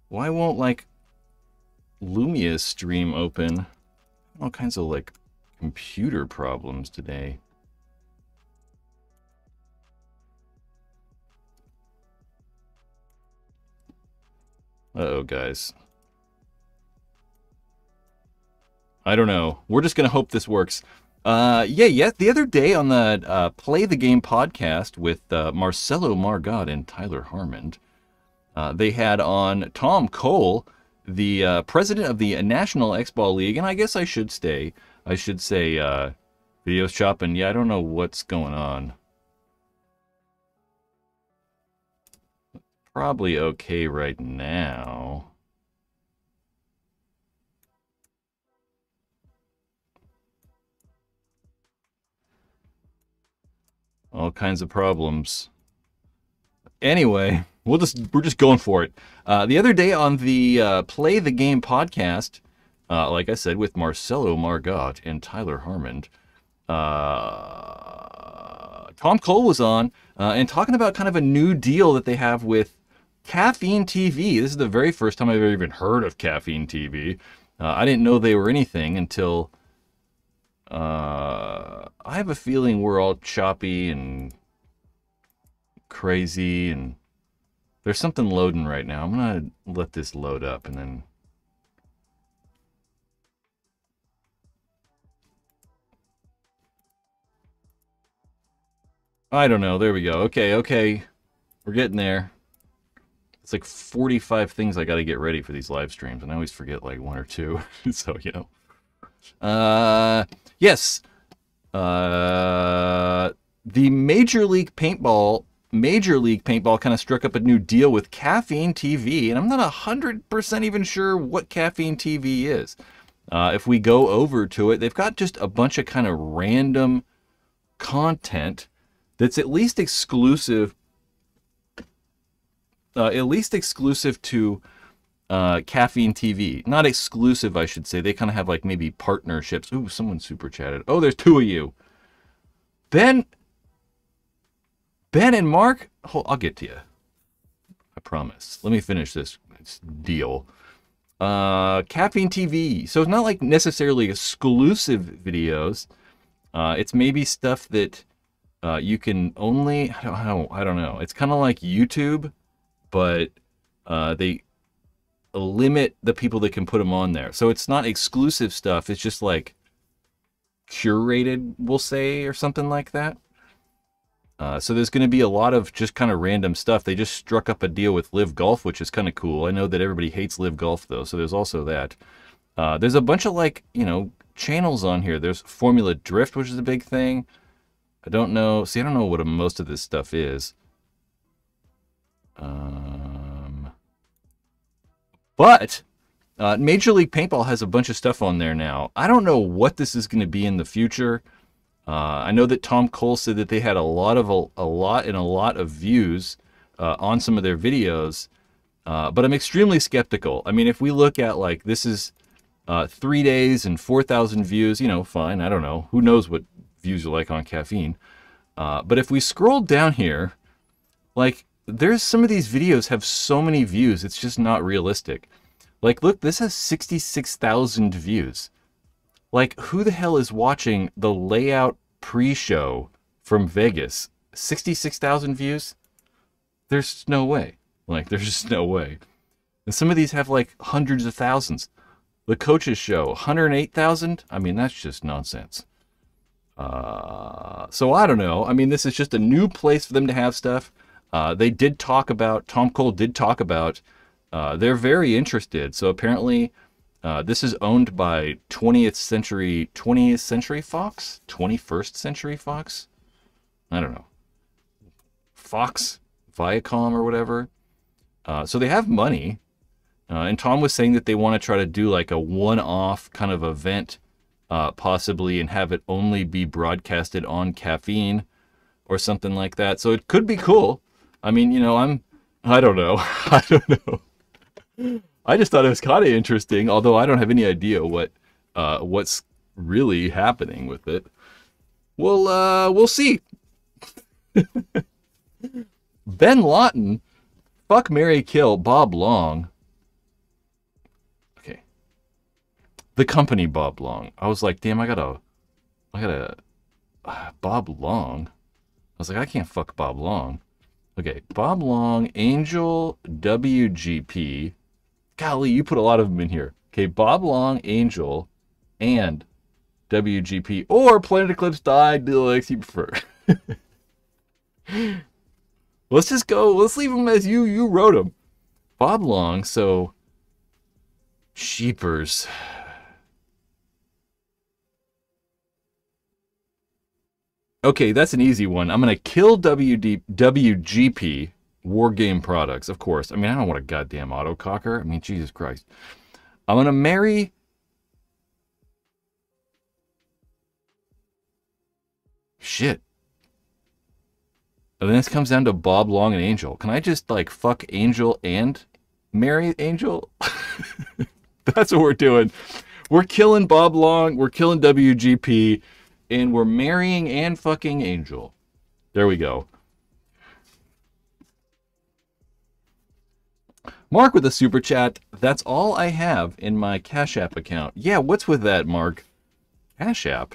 Why won't, like, Lumia's stream open? All kinds of like computer problems today. Uh-oh, guys. I don't know. We're just going to hope this works. Uh, yeah, yeah. The other day on the uh, Play the Game podcast with uh, Marcelo Margot and Tyler Harmond, uh, they had on Tom Cole, the uh, president of the National X-Ball League, and I guess I should stay. I should say uh, videos chopping. Yeah, I don't know what's going on. Probably okay right now. All kinds of problems. Anyway, we'll just we're just going for it. Uh, the other day on the uh, Play the Game podcast, uh, like I said, with Marcelo Margot and Tyler Harmond, uh, Tom Cole was on uh, and talking about kind of a new deal that they have with Caffeine T V. This is the very first time I've ever even heard of Caffeine T V. Uh, I didn't know they were anything until. Uh, I have a feeling we're all choppy and crazy, and there's something loading right now. I'm going to let this load up and then... I don't know. There we go. Okay, okay. We're getting there. It's like forty-five things I got to get ready for these live streams, and I always forget like one or two. So, you know. Uh, yes, uh, the Major League Paintball, Major League Paintball kind of struck up a new deal with Caffeine T V, and I'm not one hundred percent even sure what Caffeine T V is. Uh, if we go over to it, they've got just a bunch of kind of random content that's at least exclusive, uh, at least exclusive to... Uh, Caffeine T V. Not exclusive, I should say. They kind of have like maybe partnerships. Ooh, someone super chatted. Oh, there's two of you. Ben. Ben and Mark. Oh, I'll get to you. I promise. Let me finish this deal. Uh, Caffeine T V. So it's not like necessarily exclusive videos. Uh, it's maybe stuff that uh, you can only... I don't, I don't, I don't know. It's kind of like YouTube, but uh, they... limit the people that can put them on there. So it's not exclusive stuff. It's just like curated, we'll say, or something like that. Uh, so there's going to be a lot of just kind of random stuff. They just struck up a deal with Live Golf, which is kind of cool. I know that everybody hates Live Golf, though, so there's also that. Uh, there's a bunch of, like, you know, channels on here. There's Formula Drift, which is a big thing. I don't know. See, I don't know what most of this stuff is. Uh... But uh, Major League Paintball has a bunch of stuff on there now. I don't know what this is going to be in the future. Uh, I know that Tom Cole said that they had a lot of a, a lot and a lot of views uh, on some of their videos, uh, but I'm extremely skeptical. I mean, if we look at like this is uh, three days and four thousand views, you know, fine. I don't know. Who knows what views are like on Caffeine? Uh, but if we scroll down here, like. There's some of these videos have so many views, it's just not realistic. Like, look, this has sixty-six thousand views. Like, who the hell is watching the layout pre-show from Vegas? sixty-six thousand views? There's no way. Like, there's just no way. And some of these have, like, hundreds of thousands. The coaches show, one hundred eight thousand? I mean, that's just nonsense. Uh, so, I don't know. I mean, this is just a new place for them to have stuff. Uh, they did talk about, Tom Cole did talk about, uh, they're very interested. So apparently uh, this is owned by twentieth century, twentieth century Fox? twenty-first century Fox? I don't know. Fox, Viacom or whatever. Uh, so they have money. Uh, and Tom was saying that they want to try to do like a one-off kind of event uh, possibly and have it only be broadcasted on Caffeine or something like that. So it could be cool. I mean, you know, I'm, I don't know. I don't know. I just thought it was kind of interesting, although I don't have any idea what, uh, what's really happening with it. Well, uh, we'll see. Ben Lawton, fuck, marry, kill, Bob Long. Okay. The company Bob Long. I was like, damn, I gotta, I gotta, uh, Bob Long. I was like, I can't fuck Bob Long. Okay, Bob Long, Angel W G P, golly, you put a lot of them in here. Okay, Bob Long, Angel, and W G P, or Planet Eclipse died, deluxe, you prefer. Let's just go, let's leave them as you, you wrote them. Bob Long, so, sheepers. Okay, that's an easy one. I'm going to kill W D, W G P Wargame Products, of course. I mean, I don't want a goddamn autococker. I mean, Jesus Christ. I'm going to marry... Shit. And then this comes down to Bob Long and Angel. Can I just, like, fuck Angel and marry Angel? That's what we're doing. We're killing Bob Long. We're killing W G P. And we're marrying and fucking Angel. There we go. Mark with a super chat. That's all I have in my Cash App account. Yeah, what's with that, Mark? Cash App?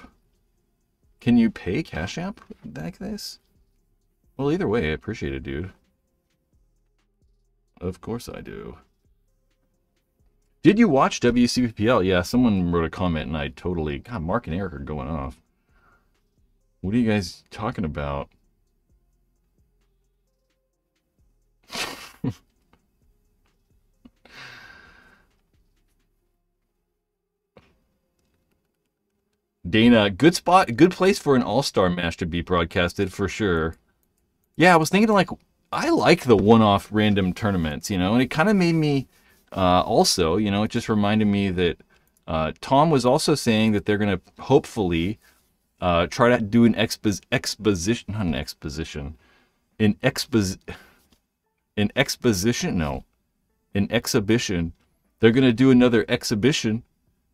Can you pay Cash App like this? Well, either way, I appreciate it, dude. Of course I do. Did you watch W C P P L? Yeah, someone wrote a comment and I totally... God, Mark and Eric are going off. What are you guys talking about? Dana, good spot, good place for an all-star match to be broadcasted, for sure. Yeah, I was thinking, like, I like the one-off random tournaments, you know, and it kind of made me, uh, also, you know, it just reminded me that uh, Tom was also saying that they're going to hopefully... Uh, try to do an expo exposition, not an exposition, an expo an exposition, no, an exhibition. They're going to do another exhibition.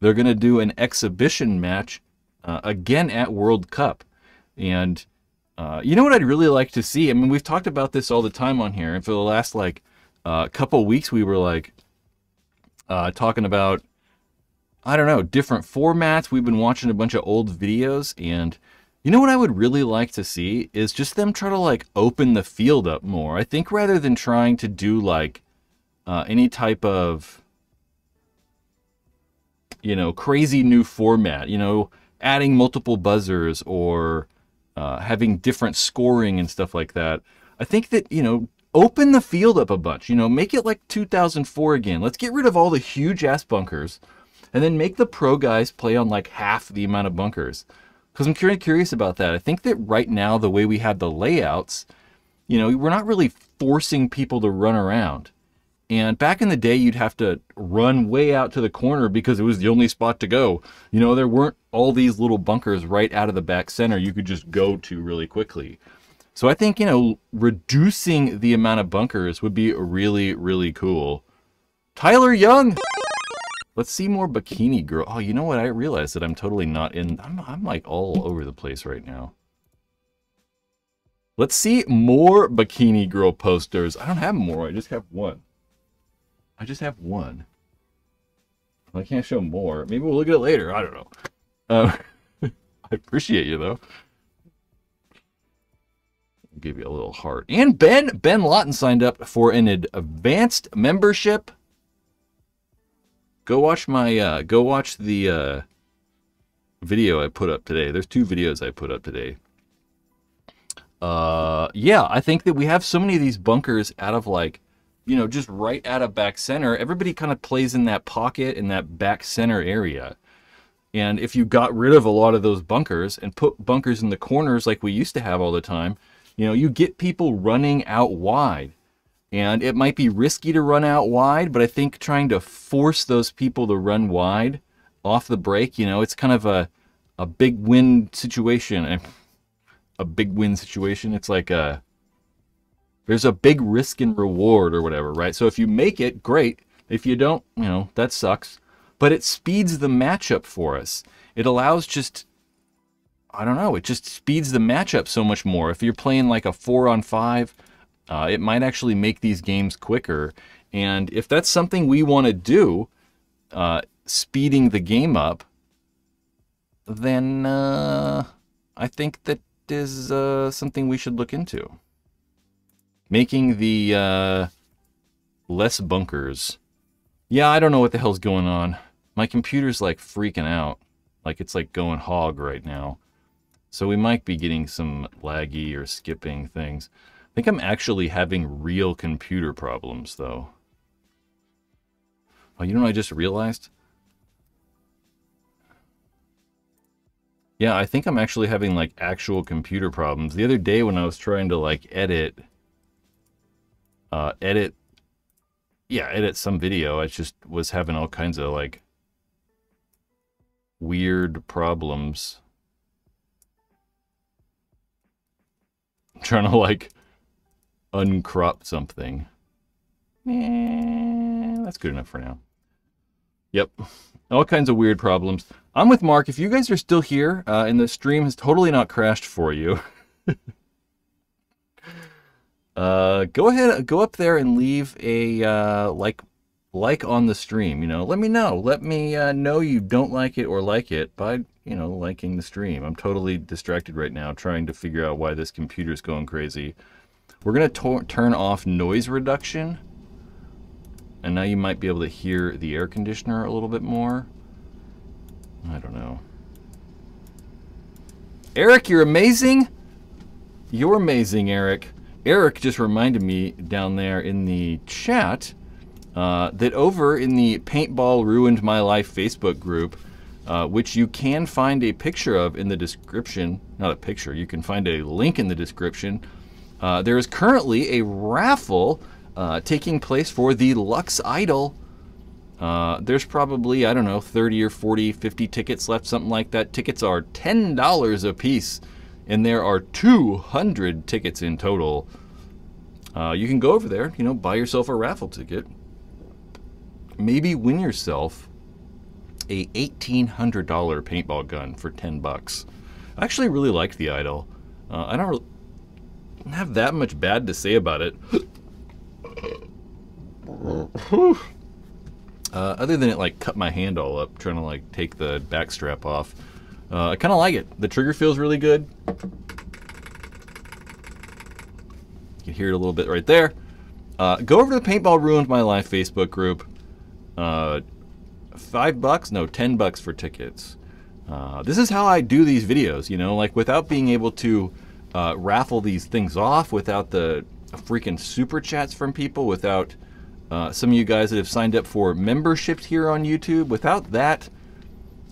They're going to do an exhibition match uh, again at World Cup. And uh, you know what I'd really like to see? I mean, we've talked about this all the time on here. And for the last, like, uh, couple weeks, we were, like, uh, talking about, I don't know, different formats. We've been watching a bunch of old videos, and you know what I would really like to see is just them try to, like, open the field up more. I think rather than trying to do, like, uh, any type of, you know, crazy new format, you know, adding multiple buzzers or uh, having different scoring and stuff like that. I think that, you know, open the field up a bunch, you know, make it like two thousand four again. Let's get rid of all the huge ass bunkers. And then make the pro guys play on, like, half the amount of bunkers. Because I'm curious about that. I think that right now, the way we have the layouts, you know, we're not really forcing people to run around. And back in the day, you'd have to run way out to the corner because it was the only spot to go. You know, there weren't all these little bunkers right out of the back center you could just go to really quickly. So I think, you know, reducing the amount of bunkers would be really, really cool. Tyler Young! Let's see more Bikini Girl. Oh, you know what? I realized that I'm totally not in... I'm, I'm like all over the place right now. Let's see more Bikini Girl posters. I don't have more. I just have one. I just have one. I can't show more. Maybe we'll look at it later. I don't know. Uh, I appreciate you, though. I'll give you a little heart. And Ben, Ben Lawton signed up for an advanced membership. Go watch my, uh, go watch the uh, video I put up today. There's two videos I put up today. Uh, yeah, I think that we have so many of these bunkers out of, like, you know, just right out of back center. Everybody kind of plays in that pocket, in that back center area. And if you got rid of a lot of those bunkers and put bunkers in the corners like we used to have all the time, you know, you get people running out wide. And it might be risky to run out wide, but I think trying to force those people to run wide off the break, you know, it's kind of a, a big win situation. A big win situation. It's like a, there's a big risk and reward or whatever, right? So if you make it, great. If you don't, you know, that sucks. But it speeds the matchup for us. It allows just, I don't know, it just speeds the matchup so much more. If you're playing like a four on five, Uh, it might actually make these games quicker. And if that's something we want to do, uh, speeding the game up, then uh, I think that is uh, something we should look into. Making the uh, less bunkers Yeah, I don't know what the hell's going on. My computer's like freaking out. Like it's like going hog right now. So we might be getting some laggy or skipping things. I think I'm actually having real computer problems though. Oh, you know what I just realized? Yeah, I think I'm actually having like actual computer problems. The other day when I was trying to like edit, uh, edit, yeah, edit some video, I just was having all kinds of like weird problems. I'm trying to like uncrop something. Eh, that's good enough for now. Yep. All kinds of weird problems. I'm with Mark. If you guys are still here uh, and the stream has totally not crashed for you, uh, go ahead, go up there and leave a uh, like, like on the stream. You know, let me know. Let me uh, know you don't like it or like it by, you know, liking the stream. I'm totally distracted right now trying to figure out why this computer's going crazy. We're going to turn off noise reduction. And now you might be able to hear the air conditioner a little bit more. I don't know. Eric, you're amazing. You're amazing, Eric. Eric just reminded me down there in the chat uh, that over in the Paintball Ruined My Life Facebook group, uh, which you can find a picture of in the description, not a picture, you can find a link in the description. Uh, there is currently a raffle Uh, taking place for the Lux Idol. Uh, there's probably, I don't know, thirty or forty, fifty tickets left, something like that. Tickets are ten dollars a piece, and there are two hundred tickets in total. Uh, you can go over there, you know, buy yourself a raffle ticket. Maybe win yourself a eighteen hundred dollar paintball gun for ten bucks. I actually really liked the Idol. Uh, I don't really have that much bad to say about it. Uh, other than it like cut my hand all up trying to like take the back strap off, uh, I kind of like it. The trigger feels really good. You can hear it a little bit right there. Uh, go over to the Paintball Ruined My Life Facebook group. Uh, five bucks? No, ten bucks for tickets. Uh, this is how I do these videos, you know, like without being able to uh, raffle these things off, without the freaking super chats from people, without Uh, some of you guys that have signed up for memberships here on YouTube. Without that,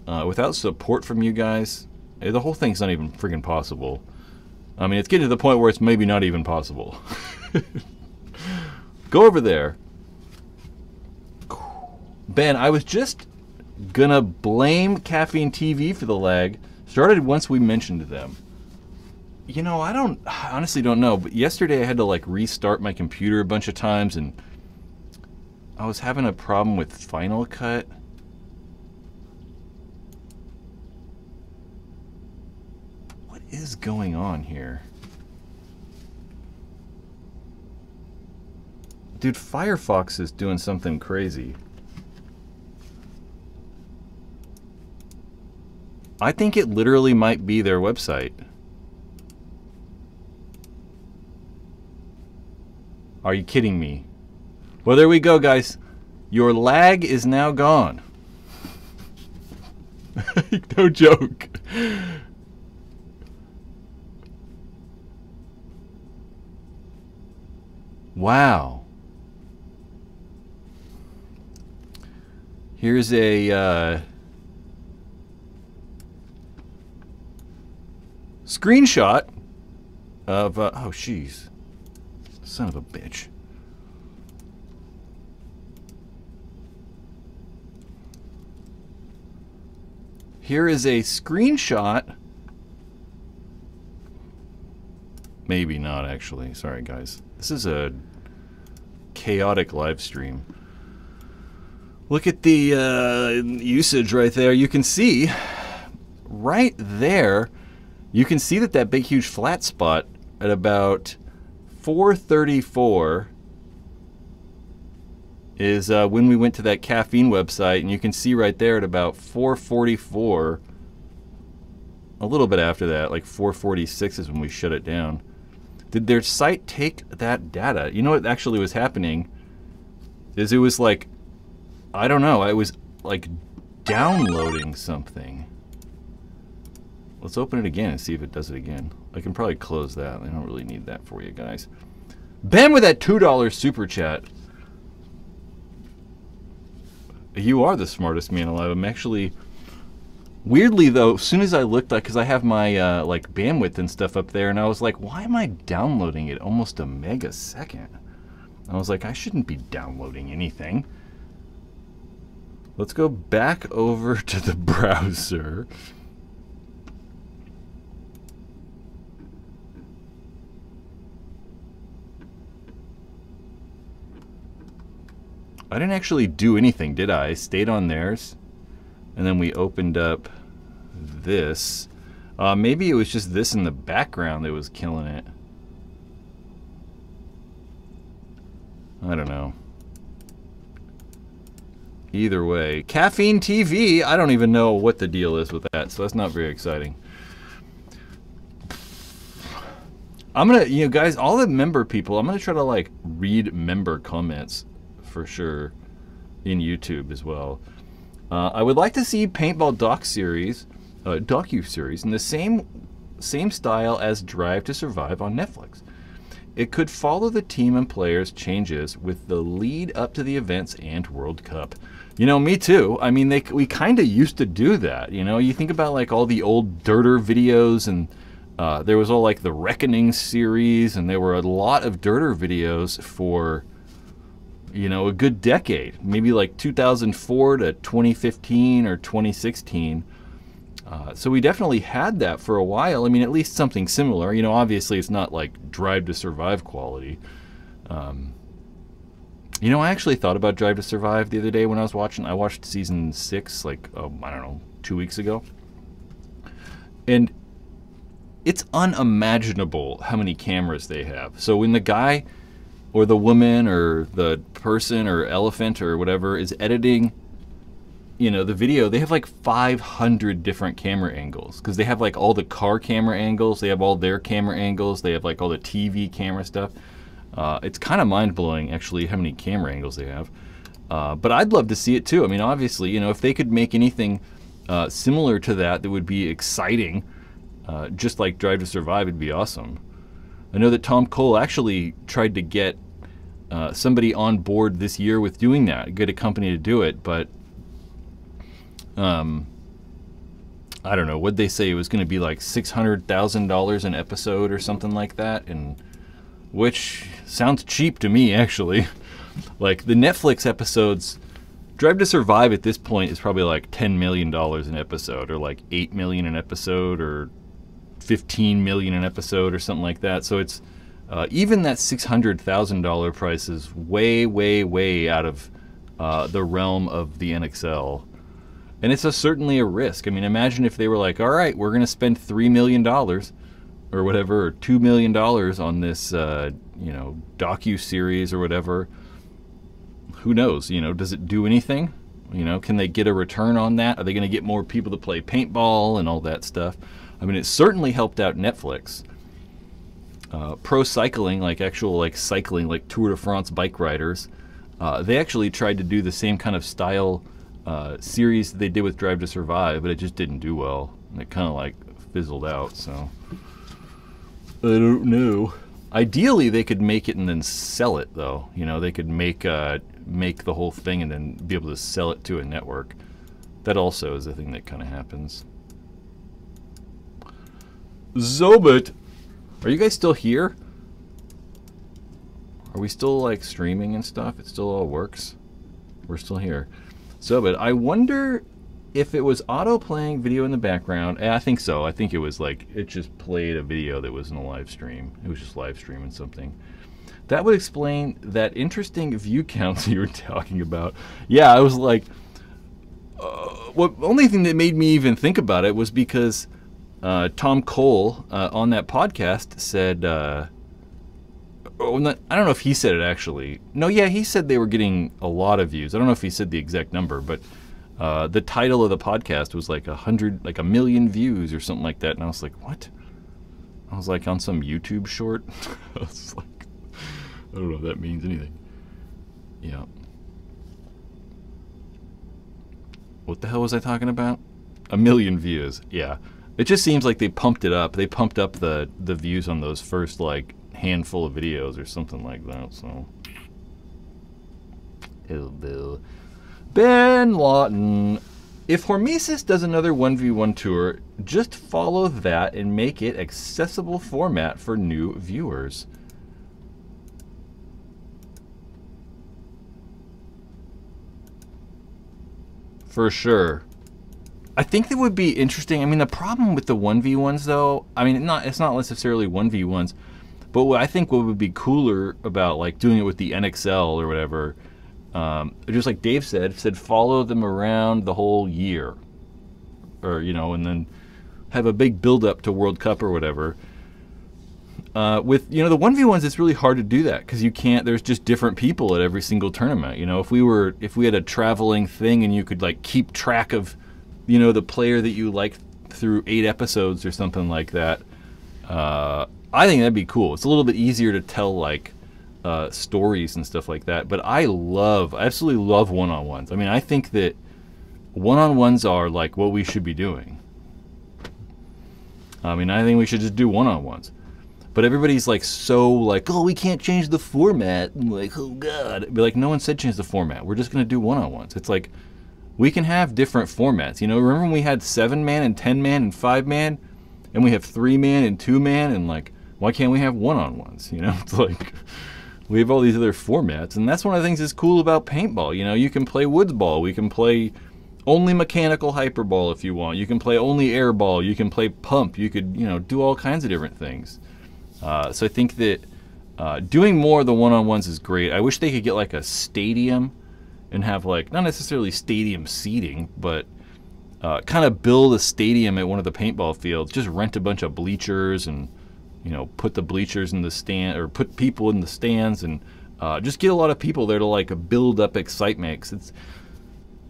uh, without support from you guys, the whole thing's not even freaking possible. I mean, it's getting to the point where it's maybe not even possible. Go over there. Ben, I was just gonna blame Caffeine T V for the lag. Started once we mentioned them. You know, I don't, I honestly don't know, but yesterday I had to like restart my computer a bunch of times, and I was having a problem with Final Cut. What is going on here? Dude, Firefox is doing something crazy. I think it literally might be their website. Are you kidding me? Well, there we go, guys. Your lag is now gone. No joke. Wow. Here's a uh, screenshot of, uh, oh, jeez. Son of a bitch. Here is a screenshot. Maybe not, actually. Sorry, guys. This is a chaotic live stream. Look at the uh, usage right there. You can see right there, you can see that that big, huge flat spot at about four thirty-four is uh, when we went to that Caffeine website, and you can see right there at about four forty-four, a little bit after that, like four forty-six is when we shut it down. Did their site take that data? You know what actually was happening is it was like I don't know. I was like downloading something. Let's open it again and see if it does it again. I can probably close that. I don't really need that for you guys. Ben with that two dollar super chat. You are the smartest man alive. I'm actually, weirdly though, as soon as I looked, like, because I have my uh, like bandwidth and stuff up there, and I was like, why am I downloading it almost a mega second? I was like, I shouldn't be downloading anything. Let's go back over to the browser. I didn't actually do anything, did I? I stayed on theirs, and then we opened up this. Uh, maybe it was just this in the background that was killing it. I don't know. Either way, Caffeine T V, I don't even know what the deal is with that, so that's not very exciting. I'm gonna, you know, guys, all the member people, I'm gonna try to like read member comments for sure in YouTube as well. Uh, I would like to see Paintball doc series, uh, docu-series in the same same style as Drive to Survive on Netflix. It could follow the team and players' changes with the lead up to the events and World Cup. You know, me too. I mean, they, we kind of used to do that. You know, you think about like all the old Dirter videos, and uh, there was all like the Reckoning series, and there were a lot of Dirter videos for, you know, a good decade, maybe like two thousand four to twenty fifteen or twenty sixteen. Uh, so we definitely had that for a while. I mean, at least something similar. You know, obviously it's not like Drive to Survive quality. Um, you know, I actually thought about Drive to Survive the other day when I was watching. I watched season six, like, um, I don't know, two weeks ago. And it's unimaginable how many cameras they have. So when the guy or the woman or the person or elephant or whatever is editing, you know, the video, they have like five hundred different camera angles, because they have like all the car camera angles, they have all their camera angles, they have like all the T V camera stuff. Uh, it's kind of mind-blowing actually how many camera angles they have. Uh, but I'd love to see it too. I mean, obviously, you know, if they could make anything uh, similar to that, that would be exciting. Uh, just like Drive to Survive, it'd be awesome. I know that Tom Cole actually tried to get uh, somebody on board this year with doing that, get a company to do it, but um, I don't know. What'd they say? It was going to be like six hundred thousand dollars an episode or something like that, and which sounds cheap to me, actually. Like, the Netflix episodes, Drive to Survive at this point is probably like ten million dollars an episode, or like eight million dollars an episode, or fifteen million an episode or something like that. So it's uh, even that six hundred thousand dollar price is way, way, way out of uh, the realm of the N X L. And it's a, certainly a risk. I mean, imagine if they were like, all right, we're going to spend three million dollars or whatever, or two million dollars on this, uh, you know, docu-series or whatever. Who knows? You know, does it do anything? You know, can they get a return on that? Are they going to get more people to play paintball and all that stuff? I mean, it certainly helped out Netflix. Uh, pro cycling, like actual like cycling, like Tour de France bike riders, uh, they actually tried to do the same kind of style uh, series they did with Drive to Survive, but it just didn't do well. And it kind of like fizzled out, so I don't know. Ideally, they could make it and then sell it, though. You know, they could make, uh, make the whole thing and then be able to sell it to a network. That also is a thing that kind of happens. Zobit, are you guys still here? Are we still like streaming and stuff? It still all works. We're still here. Zobit, I wonder if it was auto playing video in the background. I think so. I think it was like it just played a video that was in a live stream. It was just live streaming something. That would explain that interesting view counts you were talking about. Yeah, I was like, uh, what? Only thing that made me even think about it was because Uh, Tom Cole uh, on that podcast said, uh, oh, not, I don't know if he said it actually. No, yeah, he said they were getting a lot of views. I don't know if he said the exact number, but uh, the title of the podcast was like a hundred, like a million views or something like that. And I was like, what? I was like on some YouTube short. I was like, I don't know if that means anything. Yeah. what the hell was I talking about? A million views, yeah. It just seems like they pumped it up. They pumped up the, the views on those first, like, handful of videos or something like that, so. Ew, boo. Ben Lawton. If Hormesis does another one v one tour, just follow that and make it accessible format for new viewers. For sure. I think that would be interesting. I mean, the problem with the one v ones though, I mean, not it's not necessarily one v ones, but what I think what would be cooler about like doing it with the N X L or whatever, um, just like Dave said, said follow them around the whole year, or, you know, and then have a big build up to World Cup or whatever. Uh, with, you know, the one v ones, it's really hard to do that because you can't, there's just different people at every single tournament. You know, if we were, if we had a traveling thing and you could like keep track of, you know, the player that you like through eight episodes or something like that. Uh, I think that'd be cool. It's a little bit easier to tell like uh, stories and stuff like that. But I love, I absolutely love one-on-ones. I mean, I think that one-on-ones are like what we should be doing. I mean, I think we should just do one-on-ones. But everybody's like so like, oh, we can't change the format. I'm like, oh God. But like, no one said change the format. We're just gonna do one-on-ones. It's like, we can have different formats. You know, remember when we had seven man and ten man and five man, and we have three man and two man, and like, why can't we have one-on-ones? You know, it's like, we have all these other formats, and that's one of the things that's cool about paintball. You know, you can play woods ball, we can play only mechanical hyperball if you want, you can play only air ball, you can play pump, you could, you know, do all kinds of different things. Uh, so I think that uh, doing more of the one-on-ones is great. I wish they could get like a stadium and have like, not necessarily stadium seating, but uh, kind of build a stadium at one of the paintball fields. Just rent a bunch of bleachers and, you know, put the bleachers in the stand, or put people in the stands, and uh, just get a lot of people there to like build up excitement. 'Cause it's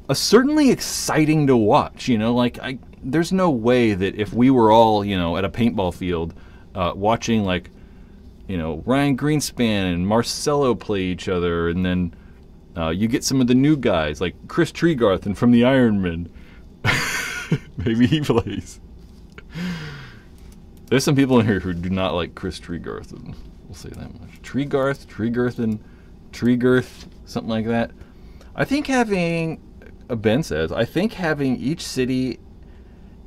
uh, certainly exciting to watch, you know, like I, there's no way that if we were all, you know, at a paintball field uh, watching like, you know, Ryan Greenspan and Marcelo play each other, and then Uh, you get some of the new guys, like Chris Tregarthen from the Ironman. Maybe he plays. There's some people in here who do not like Chris Tregarthen. We'll say that much. Tregarth, Tregarthen, Tregarth, something like that. I think having, uh, Ben says, I think having each city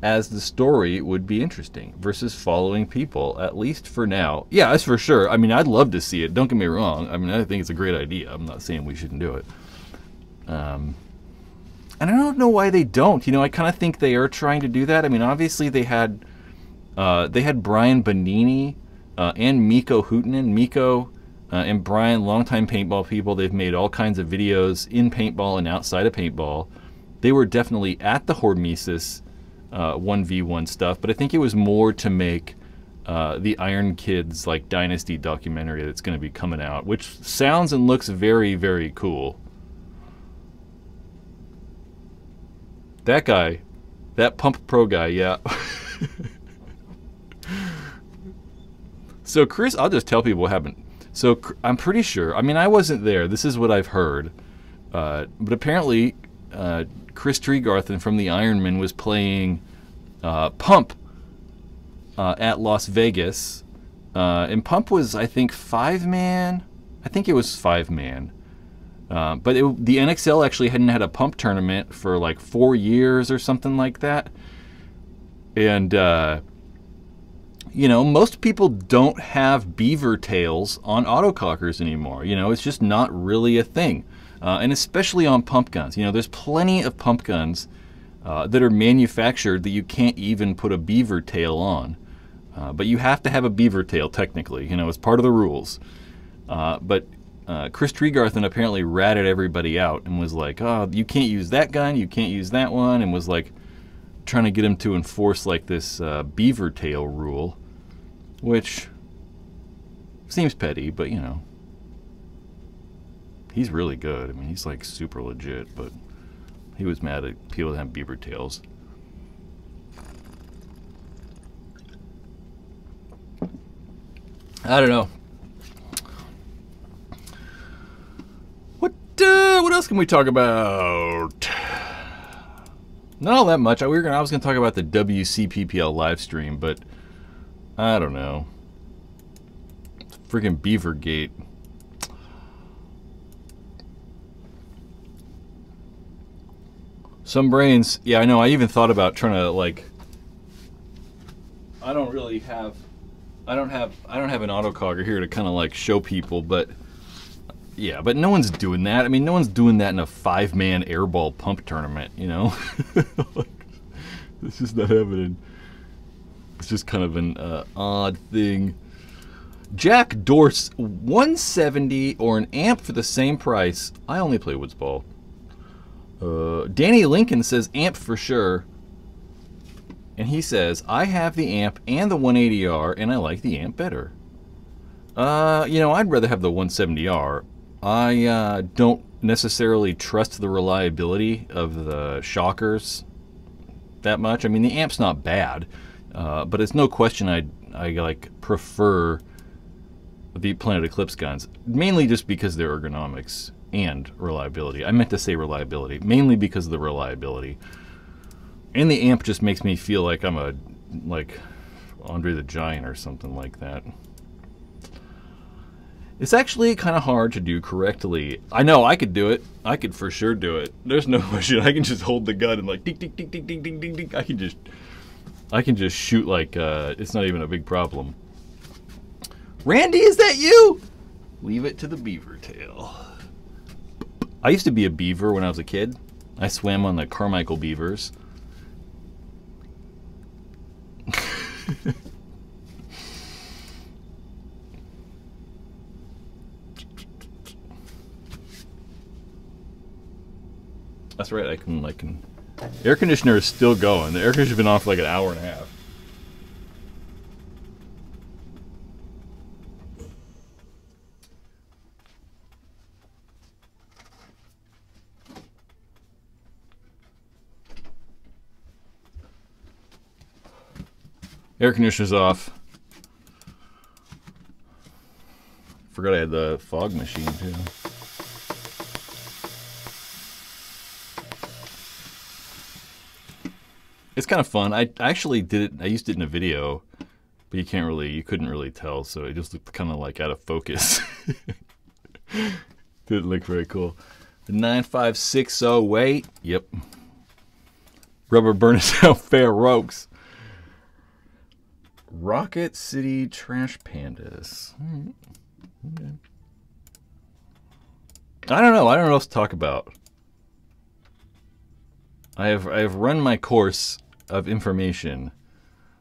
as the story would be interesting versus following people, at least for now. Yeah, that's for sure. I mean, I'd love to see it. Don't get me wrong. I mean, I think it's a great idea. I'm not saying we shouldn't do it. Um, and I don't know why they don't. You know, I kind of think they are trying to do that. I mean, obviously they had uh, they had Brian Bonini uh, and Mikko Huhtinen. Mikko uh, and Brian, longtime paintball people. They've made all kinds of videos in paintball and outside of paintball. They were definitely at the Hormesis Uh, one v one stuff, but I think it was more to make uh, the Iron Kids like Dynasty documentary that's going to be coming out, which sounds and looks very, very cool. That guy, that Pump Pro guy, yeah. So Chris, I'll just tell people what happened. So I'm pretty sure, I mean, I wasn't there. This is what I've heard, uh, but apparently uh, Chris Tregarthen from the Ironman was playing uh, Pump uh, at Las Vegas. Uh, and Pump was, I think, five-man. I think it was five-man. Uh, but it, the N X L actually hadn't had a Pump tournament for like four years or something like that. And, uh, you know, most people don't have beaver tails on autocockers anymore. You know, it's just not really a thing. Uh, and especially on pump guns. You know, there's plenty of pump guns uh, that are manufactured that you can't even put a beaver tail on. Uh, but you have to have a beaver tail, technically. You know, it's part of the rules. Uh, but uh, Chris Tregarthen apparently ratted everybody out and was like, oh, you can't use that gun, you can't use that one, and was like trying to get him to enforce like this uh, beaver tail rule, which seems petty, but you know. He's really good. I mean, he's like super legit, but he was mad at people that have beaver tails. I don't know. What uh, what else can we talk about? Not all that much. I, we were gonna, I was going to talk about the W C P P L live stream, but I don't know. It's freaking Beavergate. Some brains. Yeah, I know. I even thought about trying to, like, I don't really have, I don't have, I don't have an autocogger here to kind of like show people, but yeah, but no one's doing that. I mean, no one's doing that in a five-man airball pump tournament, you know? Like, this is not happening. It's just kind of an uh, odd thing. Jack Dorse, one seventy or an amp for the same price. I only play Woods Ball. Uh, Danny Lincoln says amp for sure. And he says, I have the amp and the one eighty R, and I like the amp better. Uh, you know, I'd rather have the one seventy R. I uh, don't necessarily trust the reliability of the shockers that much. I mean, the amp's not bad, uh, but it's no question I I like prefer the Planet Eclipse guns, mainly just because their ergonomics and reliability. I meant to say reliability, mainly because of the reliability. And the amp just makes me feel like I'm a like Andre the Giant or something like that. It's actually kind of hard to do correctly. I know I could do it. I could for sure do it. There's no question. I can just hold the gun and like ding ding ding ding ding ding ding ding. I can just, I can just shoot like uh, it's not even a big problem. Randy, is that you? Leave it to the beaver tail. I used to be a beaver when I was a kid. I swam on the Carmichael Beavers. That's right, I can, like, can... air conditioner is still going. The air conditioner's been off for like an hour and a half. Air conditioner's off. Forgot I had the fog machine too. It's kind of fun. I actually did it, I used it in a video, but you can't really, you couldn't really tell, so it just looked kind of like out of focus. Didn't look very cool. The nine five six oh weight. Yep. Rubber burns out fair ropes. Rocket City Trash Pandas. All right. Okay. I don't know. I don't know what else to talk about. I have, I have run my course of information.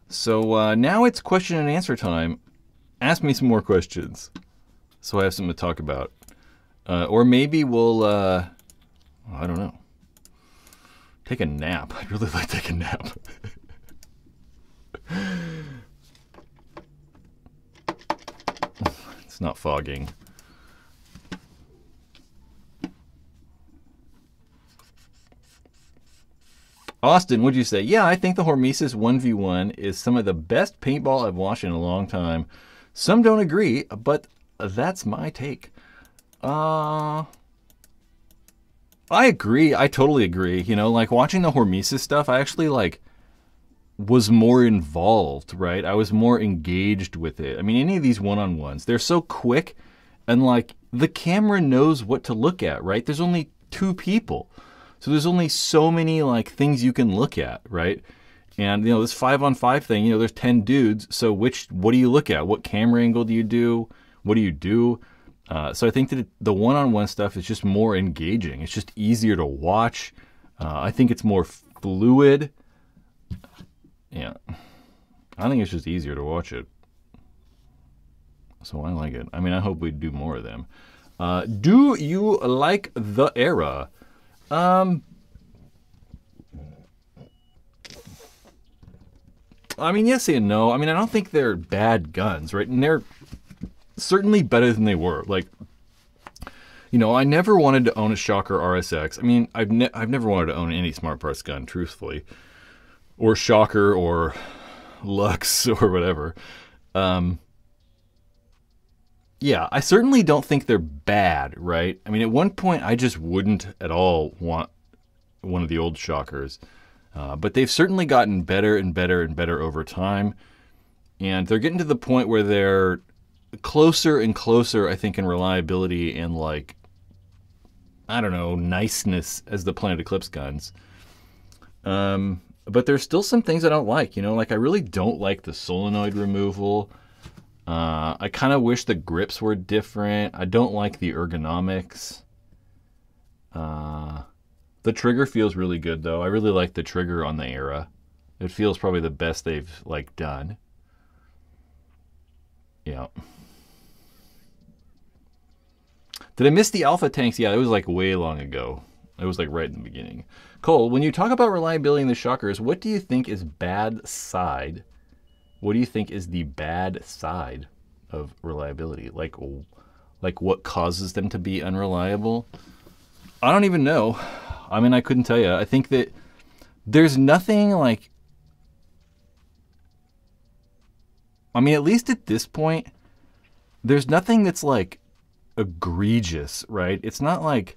So uh, now it's question and answer time. Ask me some more questions, so I have something to talk about. Uh, or maybe we'll, uh, I don't know, take a nap. I'd really like to take a nap. It's not fogging. Austin, would you say? Yeah, I think the Hormesis one v one is some of the best paintball I've watched in a long time. Some don't agree, but that's my take. Uh, I agree. I totally agree. You know, like watching the Hormesis stuff, I actually like was more involved, right? I was more engaged with it. I mean, any of these one-on-ones, they're so quick and like the camera knows what to look at, right? There's only two people. So there's only so many like things you can look at, right? And you know, this five on five thing, you know, there's ten dudes. So which, what do you look at? What camera angle do you do? What do you do? Uh, so I think that the one-on-one stuff is just more engaging. It's just easier to watch. Uh, I think it's more fluid. Yeah, I think it's just easier to watch it. So I like it. I mean, I hope we do more of them. Uh, do you like the era? Um, I mean, yes and no. I mean, I don't think they're bad guns, right? And they're certainly better than they were. Like, you know, I never wanted to own a Shocker R S X. I mean, I've, ne I've never wanted to own any Smart Parts gun, truthfully. Or Shocker or Lux or whatever. Um, yeah, I certainly don't think they're bad, right? I mean, at one point I just wouldn't at all want one of the old Shockers. Uh, but they've certainly gotten better and better and better over time. And they're getting to the point where they're closer and closer, I think, in reliability and, like, I don't know, niceness as the Planet Eclipse guns. Um, but there's still some things I don't like, you know? Like, I really don't like the solenoid removal. Uh, I kind of wish the grips were different. I don't like the ergonomics. Uh, the trigger feels really good, though. I really like the trigger on the Era. It feels probably the best they've, like, done. Yeah. Did I miss the Alpha tanks? Yeah, it was like way long ago. It was like right in the beginning. Cole, when you talk about reliability in the Shockers, what do you think is bad side? What do you think is the bad side of reliability? Like, like what causes them to be unreliable? I don't even know. I mean, I couldn't tell you. I think that there's nothing like... I mean, at least at this point, there's nothing that's like egregious, right? It's not like,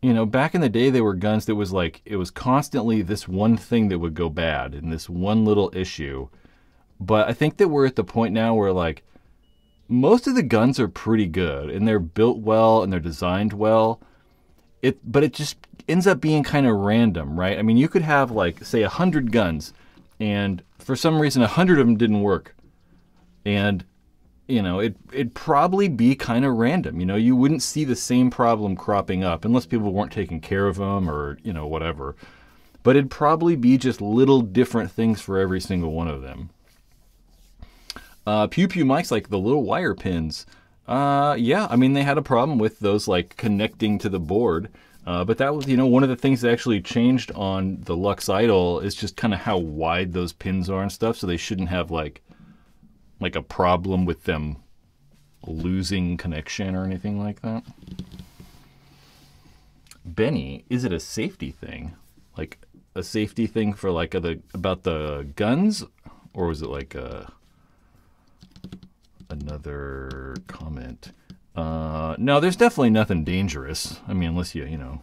you know, back in the day, they were guns that was like, it was constantly this one thing that would go bad and this one little issue. But I think that we're at the point now where like most of the guns are pretty good and they're built well and they're designed well. It, but it just ends up being kind of random, right? I mean, you could have like, say, a hundred guns and for some reason, a hundred of them didn't work. And, you know, it, it'd probably be kind of random. You know, you wouldn't see the same problem cropping up unless people weren't taking care of them or, you know, whatever. But it'd probably be just little different things for every single one of them. Uh, Pew Pew Mike's like the little wire pins. Uh, yeah, I mean, they had a problem with those like connecting to the board. Uh, but that was, you know, one of the things that actually changed on the Lux Idol is just kind of how wide those pins are and stuff. So they shouldn't have like, like a problem with them losing connection or anything like that. Benny, is it a safety thing? Like a safety thing for like a, the, about the guns? Or was it like a, another comment? Uh, no, there's definitely nothing dangerous. I mean, unless you, you know,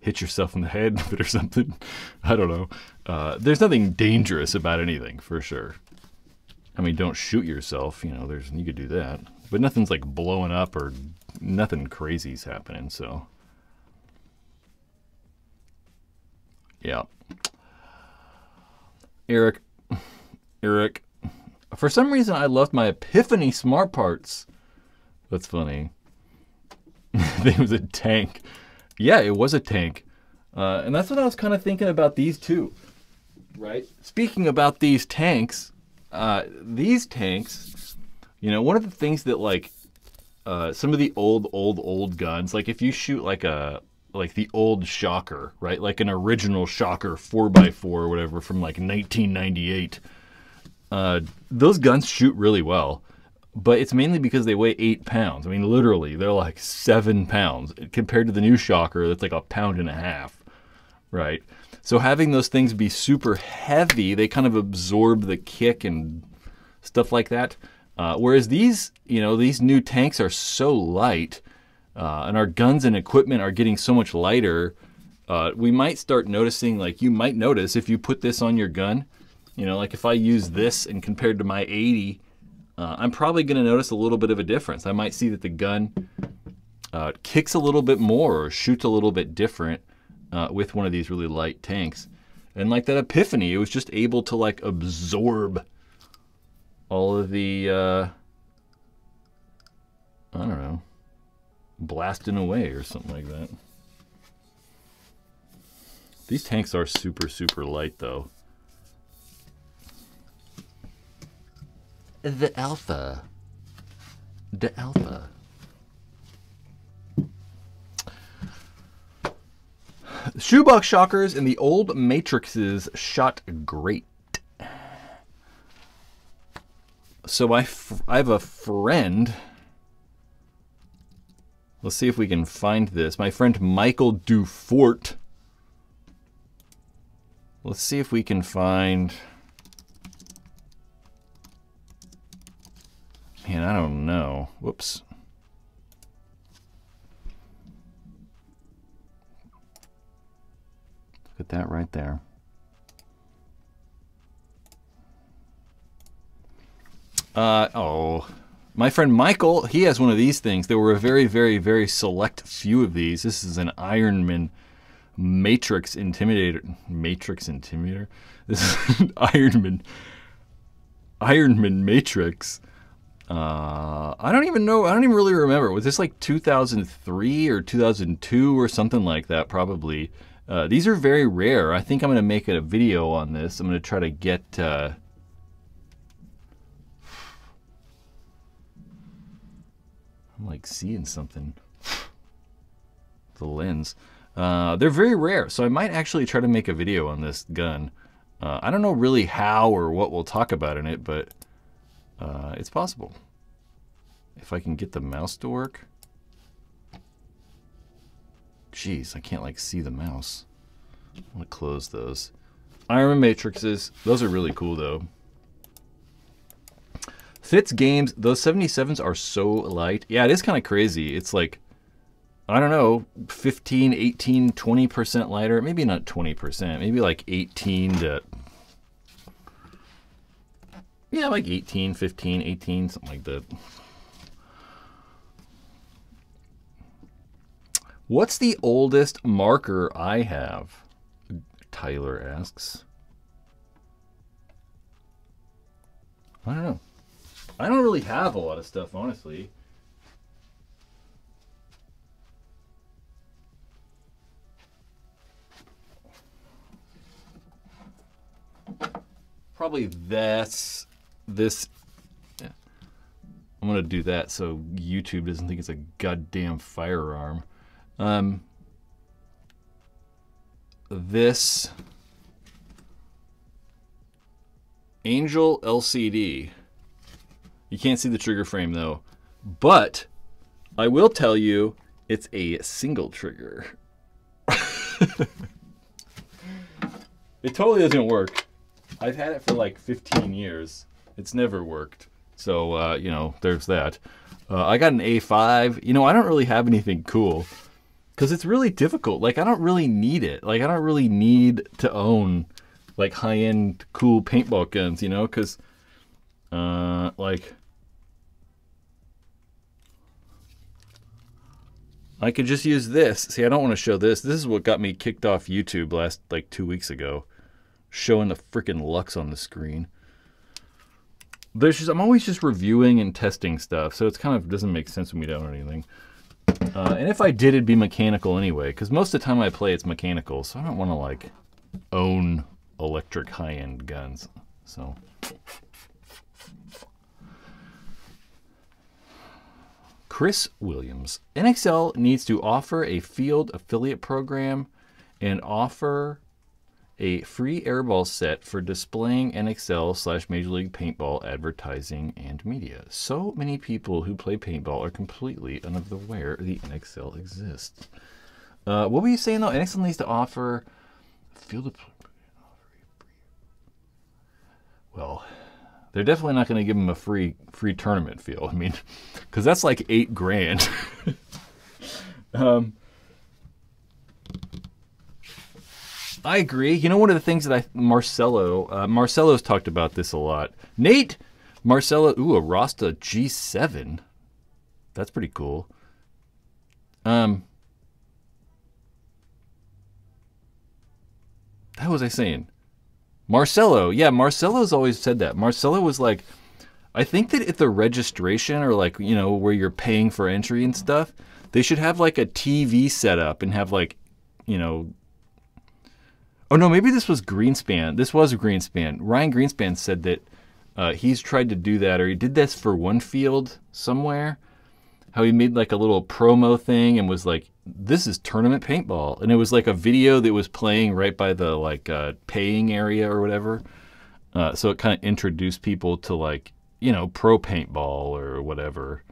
hit yourself in the head with it or something. I don't know. Uh, there's nothing dangerous about anything for sure. I mean, don't shoot yourself, you know, there's, you could do that, but nothing's like blowing up or nothing crazy's happening. So yeah, Eric, Eric, for some reason I loved my Epiphany Smart Parts. That's funny. I think it was a tank. Yeah, it was a tank. Uh, and that's what I was kind of thinking about these two, right? Speaking about these tanks, Uh, these tanks, you know, one of the things that like, uh, some of the old, old, old guns, like if you shoot like a, like the old Shocker, right? Like an original Shocker four by four or whatever from like nineteen ninety-eight, uh, those guns shoot really well, but it's mainly because they weigh eight pounds. I mean, literally they're like seven pounds compared to the new Shocker. That's like a pound and a half, right? So having those things be super heavy, they kind of absorb the kick and stuff like that. Uh, whereas these, you know, these new tanks are so light, uh, and our guns and equipment are getting so much lighter. Uh, we might start noticing, like you might notice if you put this on your gun, you know, like if I use this and compared to my eighty, uh, I'm probably going to notice a little bit of a difference. I might see that the gun uh, kicks a little bit more or shoots a little bit different. Uh, with one of these really light tanks. And like that Epiphany, it was just able to like absorb all of the, uh, I don't know, blasting away or something like that. These tanks are super, super light though. The Alpha, the Alpha. Shoebox Shockers and the old Matrixes shot great. So I, f I have a friend. Let's see if we can find this. My friend Michael Dufort. Let's see if we can find. Man, I don't know. Whoops. put that right there. Uh, oh, my friend Michael, he has one of these things. There were a very, very, very select few of these. This is an Ironman Matrix Intimidator. Matrix Intimidator? This is an Ironman, Ironman Matrix. Uh, I don't even know. I don't even really remember. Was this like two thousand three or two thousand two or something like that? Probably. Uh, these are very rare. I think I'm going to make a video on this. I'm going to try to get... Uh, I'm like seeing something. The lens. Uh, they're very rare, so I might actually try to make a video on this gun. Uh, I don't know really how or what we'll talk about in it, but uh, it's possible. If I can get the mouse to work. Jeez, I can't like see the mouse. I'm gonna close those. Ironman Matrixes, those are really cool though. Fitz Games, those seventy-sevens are so light. Yeah, it is kind of crazy. It's like, I don't know, fifteen, eighteen, twenty percent lighter. Maybe not twenty percent, maybe like eighteen to, yeah, like eighteen, fifteen, eighteen, something like that. What's the oldest marker I have? Tyler asks. I don't know. I don't really have a lot of stuff, honestly. Probably this, this, yeah. I'm gonna do that so YouTube doesn't think it's a goddamn firearm. Um, this Angel L C D. You can't see the trigger frame though, but I will tell you it's a single trigger. It totally doesn't work. I've had it for like fifteen years. It's never worked. So, uh, you know, there's that. Uh, I got an A five. You know, I don't really have anything cool because it's really difficult. Like, I don't really need it. Like, I don't really need to own like high-end cool paintball guns, you know, because uh, like... I could just use this. See, I don't want to show this. This is what got me kicked off YouTube last, like, two weeks ago. Showing the freaking Lux on the screen. There's just, I'm always just reviewing and testing stuff, so it's kind of doesn't make sense when we don't own anything. Uh, and if I did, it'd be mechanical anyway, because most of the time I play, it's mechanical, so I don't want to, like, own electric high-end guns. So... Chris Williams, N X L needs to offer a field affiliate program and offer a free airball set for displaying N X L slash Major League Paintball advertising and media. So many people who play paintball are completely unaware the N X L exists. Uh, what were you saying though? N X L needs to offer field affiliate program. Well... They're definitely not going to give him a free free tournament field. I mean, because that's like eight grand. um, I agree. You know, one of the things that I Marcelo uh, Marcelo's talked about this a lot. Nate Marcelo, ooh, a Rasta G seven. That's pretty cool. Um, how was I saying? Marcelo, yeah, Marcelo's always said that. Marcelo was like, I think that at the registration or like, you know, where you're paying for entry and stuff, they should have like a T V set up and have like, you know, oh no, maybe this was Greenspan. This was Greenspan. Ryan Greenspan said that uh, he's tried to do that, or he did this for one field somewhere, how he made like a little promo thing and was like, this is tournament paintball. And it was like a video that was playing right by the like uh, paying area or whatever. Uh, so it kind of introduced people to like, you know, pro paintball or whatever.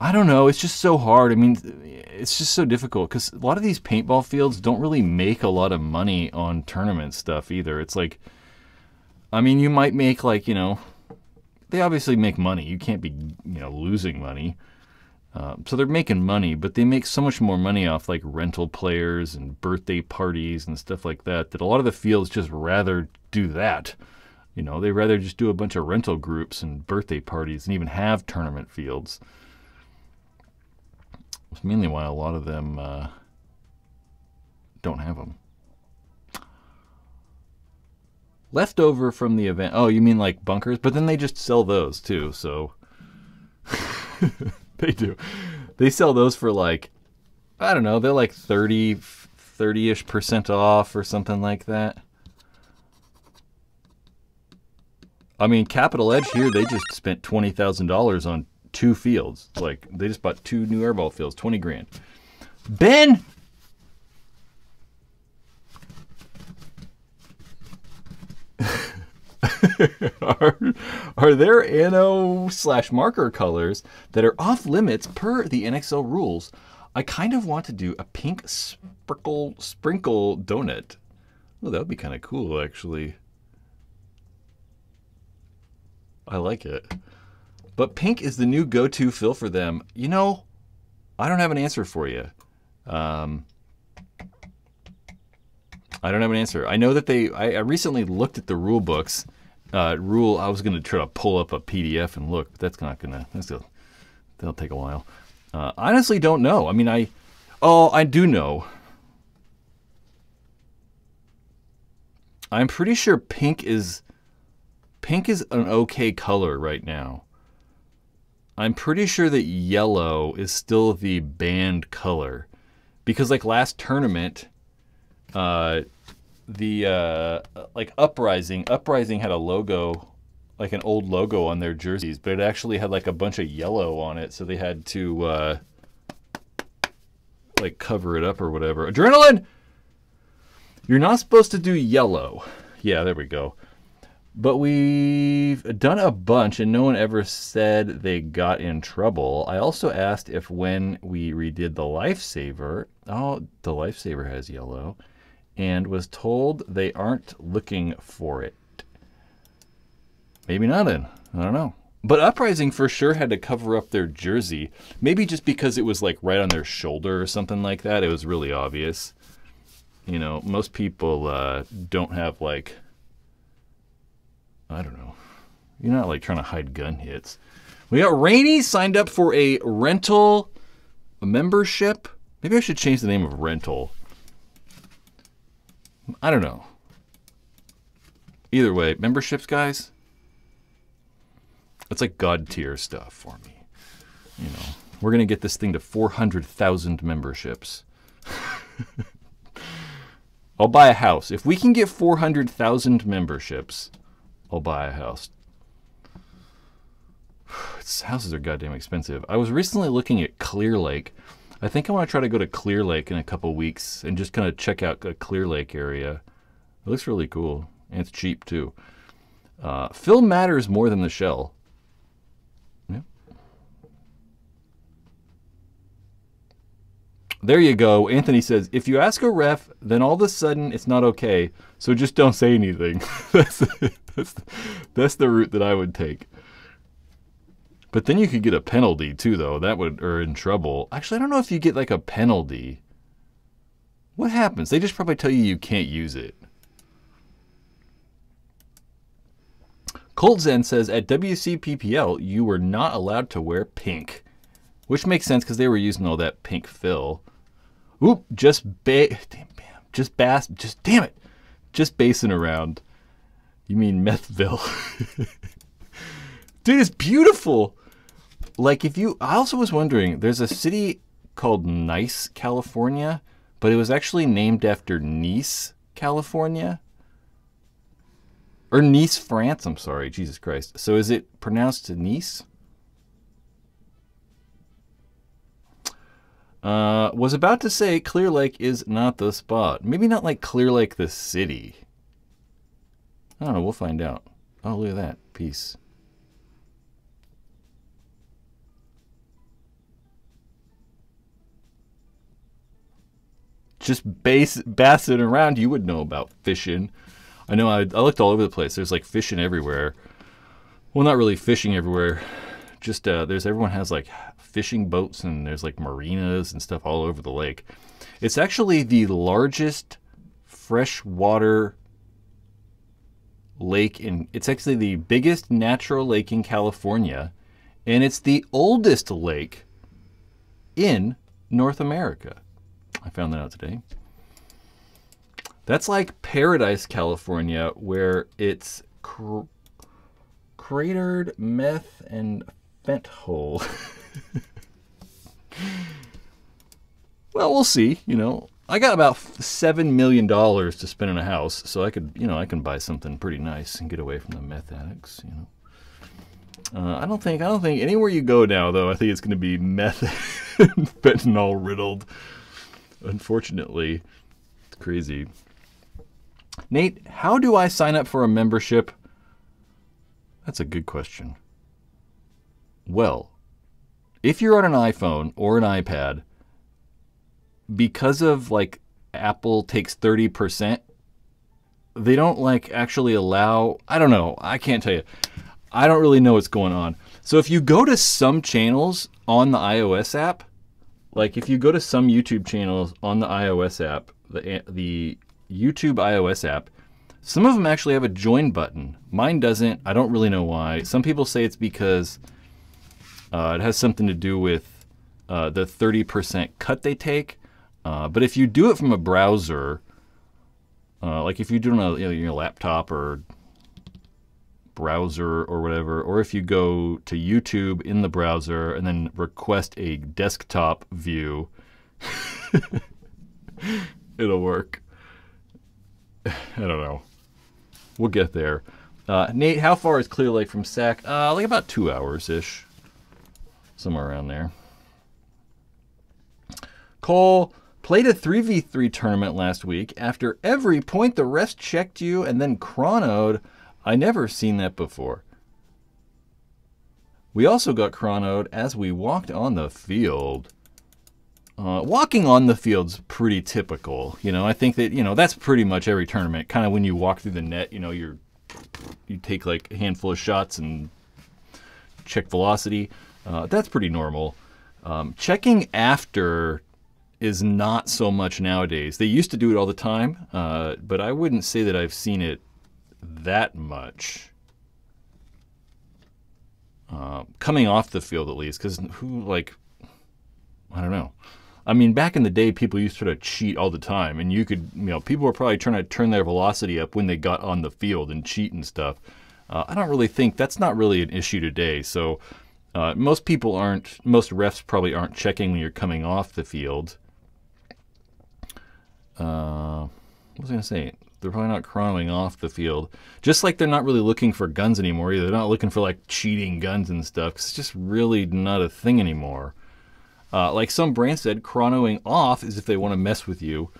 I don't know. It's just so hard. I mean, it's just so difficult because a lot of these paintball fields don't really make a lot of money on tournament stuff either. It's like, I mean, you might make like, you know, they obviously make money. You can't be, you know, losing money. Uh, so they're making money, but they make so much more money off like rental players and birthday parties and stuff like that, that a lot of the fields just rather do that. You know, they'd rather just do a bunch of rental groups and birthday parties and even have tournament fields. It's mainly why a lot of them uh, don't have them. Leftover from the event. Oh, you mean like bunkers? But then they just sell those too, so... They do. They sell those for like, I don't know, they're like thirty, thirty-ish percent off or something like that. I mean, Capital Edge here, they just spent twenty thousand dollars on two fields. Like, they just bought two new airball fields, twenty grand. Ben! are, are there anno slash marker colors that are off limits per the N X L rules? I kind of want to do a pink sprinkle, sprinkle donut. Well, that would be kind of cool, actually. I like it. But pink is the new go-to fill for them. You know, I don't have an answer for you. Um, I don't have an answer. I know that they, I, I recently looked at the rule books. Uh, rule, I was going to try to pull up a P D F and look, but that's not going to, that's a, that'll take a while. Uh, I honestly don't know. I mean, I, oh, I do know. I'm pretty sure pink is, pink is an okay color right now. I'm pretty sure that yellow is still the banned color, because like last tournament, uh, the, uh, like Uprising, Uprising had a logo, like an old logo on their jerseys, but it actually had like a bunch of yellow on it. So they had to, uh, like cover it up or whatever. Adrenaline! You're not supposed to do yellow. Yeah, there we go. But we've done a bunch and no one ever said they got in trouble. I also asked if when we redid the Lifesaver, oh, the Lifesaver has yellow, and was told they aren't looking for it. Maybe not then, I don't know. But Uprising for sure had to cover up their jersey, maybe just because it was like right on their shoulder or something like that. It was really obvious. You know, most people uh, don't have like, I don't know. You're not like trying to hide gun hits. We got Rainey signed up for a rental membership. Maybe I should change the name of rental. I don't know. Either way, memberships, guys, it's like God tier stuff for me. You know, we're gonna get this thing to four hundred thousand memberships. I'll buy a house. If we can get four hundred thousand memberships, I'll buy a house. Houses are goddamn expensive. I was recently looking at Clear Lake. I think I want to try to go to Clear Lake in a couple weeks and just kind of check out the Clear Lake area. It looks really cool. And it's cheap too. Uh, film matters more than the shell. Yeah. There you go. Anthony says, if you ask a ref, then all of a sudden it's not okay. So just don't say anything. That's it. That's the, that's the route that I would take. But then you could get a penalty too, though. That would, or in trouble. Actually, I don't know if you get like a penalty. What happens? They just probably tell you you can't use it. Colt Zen says, at W C P P L, you were not allowed to wear pink. Which makes sense because they were using all that pink fill. Oop, just ba- damn, bam, just bass, just damn it. Just basing around. You mean Methville. Dude, it's beautiful. Like if you, I also was wondering, there's a city called Nice, California, but it was actually named after Nice, California. Or Nice, France, I'm sorry, Jesus Christ. So is it pronounced Nice? Uh, was about to say Clear Lake is not the spot. Maybe not like Clear Lake the city. I don't know, we'll find out. Oh, look at that piece. Just bass, bassing around, you would know about fishing. I know, I, I looked all over the place. There's like fishing everywhere. Well, not really fishing everywhere. Just, uh, there's, everyone has like fishing boats and there's like marinas and stuff all over the lake. It's actually the largest freshwater lake in, it's actually the biggest natural lake in California, and it's the oldest lake in North America. I found that out today. That's like Paradise, California, where it's cr cratered meth and fent hole. Well, we'll see, you know. I got about seven million dollars to spend on a house, so I could, you know, I can buy something pretty nice and get away from the meth addicts, you know. Uh, I don't think, I don't think anywhere you go now, though, I think it's going to be meth and fentanyl riddled. Unfortunately, it's crazy. Nate, how do I sign up for a membership? That's a good question. Well, if you're on an iPhone or an iPad, because of like Apple takes thirty percent, they don't like actually allow, I don't know, I can't tell you. I don't really know what's going on. So if you go to some channels on the iOS app, like if you go to some YouTube channels on the iOS app, the, the YouTube iOS app, some of them actually have a join button. Mine doesn't. I don't really know why. Some people say it's because uh, it has something to do with uh, the thirty percent cut they take. Uh, but if you do it from a browser, uh, like if you do it on a, you know, your laptop or browser or whatever, or if you go to YouTube in the browser and then request a desktop view, it'll work. I don't know. We'll get there. Uh, Nate, how far is Clear Lake from Sac? Uh, like about two hours-ish, somewhere around there. Cole, played a three v three tournament last week. After every point, the rest checked you and then chronoed. I never seen that before. We also got chronoed as we walked on the field. Uh, walking on the field's pretty typical. You know, I think that, you know, that's pretty much every tournament. Kind of when you walk through the net, you know, you're, you take like a handful of shots and check velocity. Uh, that's pretty normal. Um, checking after is not so much nowadays. They used to do it all the time, uh, but I wouldn't say that I've seen it that much. Uh, coming off the field, at least, because who, like, I don't know. I mean, back in the day, people used to sort of cheat all the time, and you could, you know, people were probably trying to turn their velocity up when they got on the field and cheat and stuff. Uh, I don't really think that's not really an issue today. So uh, most people aren't, most refs probably aren't checking when you're coming off the field. Uh, what was I going to say? They're probably not chronoing off the field. Just like they're not really looking for guns anymore either. They're not looking for like cheating guns and stuff, 'cause it's just really not a thing anymore. Uh, like some brand said, chronoing off is if they want to mess with you.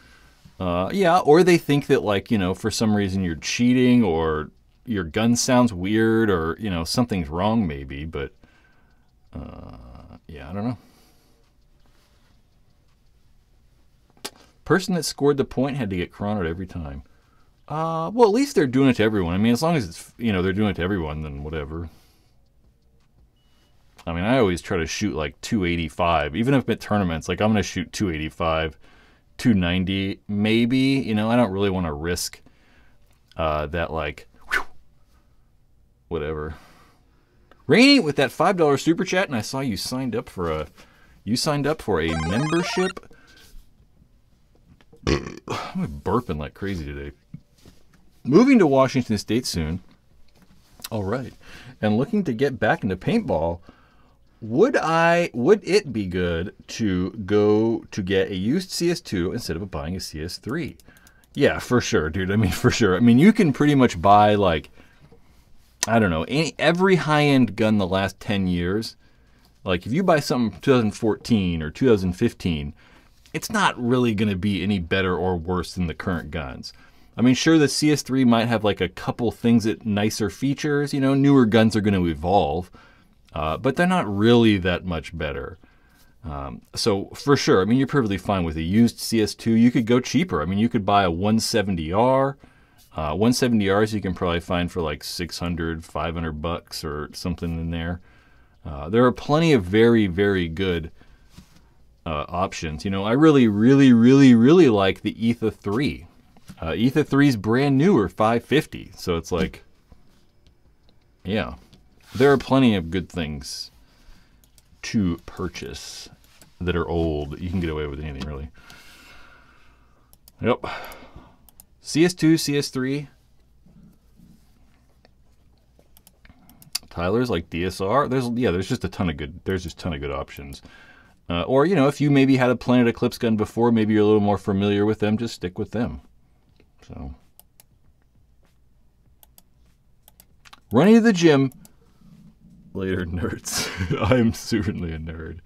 Uh, yeah, or they think that like, you know, for some reason you're cheating or your gun sounds weird or, you know, something's wrong maybe, but uh, yeah, I don't know. Person that scored the point had to get chronoed every time. Uh, well, at least they're doing it to everyone. I mean, as long as it's, you know, they're doing it to everyone, then whatever. I mean, I always try to shoot like two eighty-five, even if I'm at tournaments, like I'm going to shoot two eighty-five, two ninety, maybe, you know, I don't really want to risk uh, that like, whew, whatever. Rainy with that five dollar super chat. And I saw you signed up for a, you signed up for a membership. I'm burping like crazy today. Moving to Washington State soon. All right. And looking to get back into paintball, would I would it be good to go to get a used C S two instead of buying a C S three? Yeah, for sure, dude. I mean, for sure. I mean, you can pretty much buy like, I don't know, any, every high-end gun the last ten years. Like if you buy something from two thousand fourteen or two thousand fifteen, it's not really going to be any better or worse than the current guns. I mean, sure, the C S three might have like a couple things that nicer features, you know, newer guns are going to evolve, uh, but they're not really that much better. Um, so for sure, I mean, you're perfectly fine with a used C S two. You could go cheaper. I mean, you could buy a one seventy R. Uh, one seventy Rs you can probably find for like six hundred, five hundred bucks or something in there. Uh, there are plenty of very, very good uh, options. You know, I really, really, really, really like the Etha three. Uh, Etha three is brand new or five fifty. So it's like, yeah, there are plenty of good things to purchase that are old. You can get away with anything, really. Yep. C S two, C S three. Tyler's like D S R. There's yeah, there's just a ton of good there's just a ton of good options. Uh, or you know, if you maybe had a Planet Eclipse gun before, maybe you're a little more familiar with them, just stick with them. So running to the gym later, nerds. I am certainly a nerd.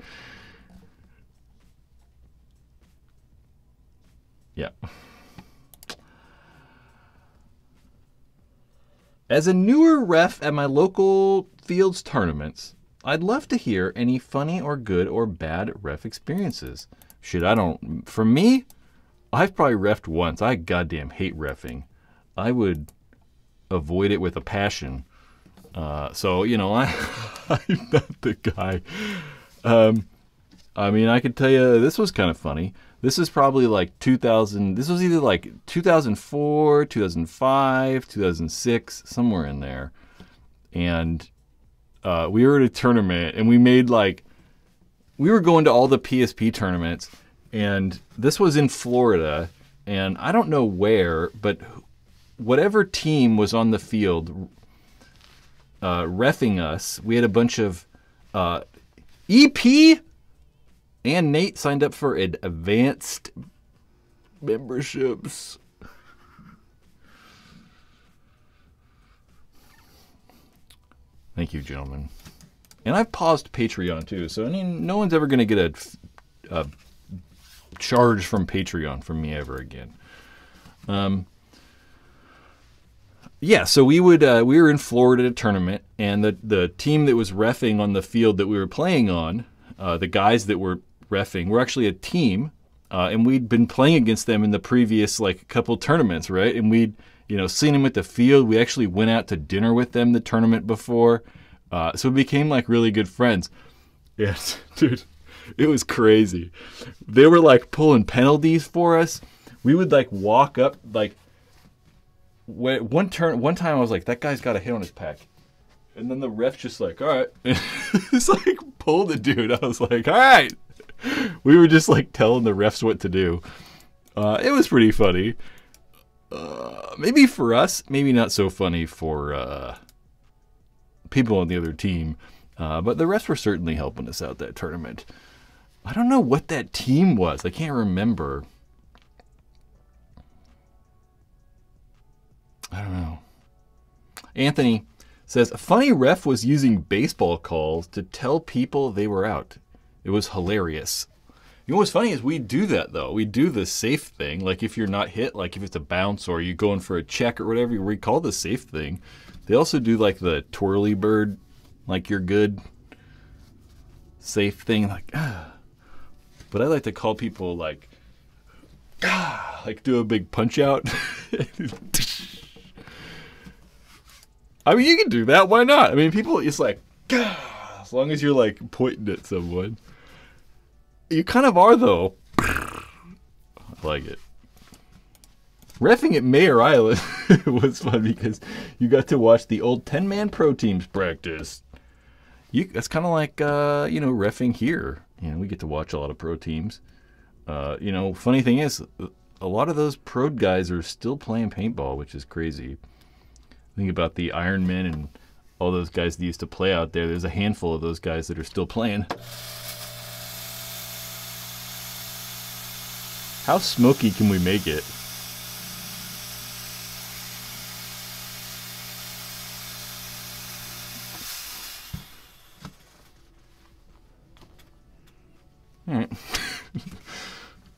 Yeah. As a newer ref at my local fields tournaments, I'd love to hear any funny or good or bad ref experiences. Shit, I don't... For me, I've probably refed once. I goddamn hate reffing. I would avoid it with a passion. Uh, so, you know, I, I'm not the guy. Um, I mean, I could tell you this was kind of funny. This is probably like two thousand, this was either like two thousand four, two thousand five, two thousand six, somewhere in there. And uh, we were at a tournament and we made like, we were going to all the P S P tournaments and this was in Florida and I don't know where, but whatever team was on the field uh, reffing us, we had a bunch of uh, E P and Nate signed up for an advanced memberships. Thank you, gentlemen. And I've paused Patreon too, so I mean, no one's ever going to get a, a charge from Patreon from me ever again. Um, yeah, so we would uh, we were in Florida at a tournament, and the the team that was reffing on the field that we were playing on, uh, the guys that were reffing were actually a team, uh, and we'd been playing against them in the previous like couple tournaments, right? And we'd, you know, seen them at the field. We actually went out to dinner with them the tournament before. Uh, so we became like really good friends. Yes, dude, it was crazy. They were like pulling penalties for us. We would like walk up, like one turn, one time I was like, that guy's got a hit on his pack. And then the ref just like, all right. It's like pulled the dude. I was like, all right. We were just like telling the refs what to do. Uh, it was pretty funny. Uh, maybe for us, maybe not so funny for uh, people on the other team. Uh, but the refs were certainly helping us out that tournament. I don't know what that team was. I can't remember. I don't know. Anthony says, a funny ref was using baseball calls to tell people they were out. It was hilarious. You know what's funny is we do that, though. We do the safe thing. Like, if you're not hit, like if it's a bounce or you're going for a check or whatever, we call the safe thing. They also do, like, the twirly bird, like you're good, safe thing. Like, ah. But I like to call people, like, ah, like do a big punch out. I mean, you can do that. Why not? I mean, people, it's like, gah, as long as you're like pointing at someone. You kind of are, though. I like it. Reffing at Mayor Island was fun because you got to watch the old ten man pro teams practice. You, that's kind of like, uh, you know, reffing here. You know, we get to watch a lot of pro teams. Uh, you know, funny thing is, a lot of those pro guys are still playing paintball, which is crazy. Think about the Ironman and all those guys that used to play out there. There's a handful of those guys that are still playing. How smoky can we make it? All right.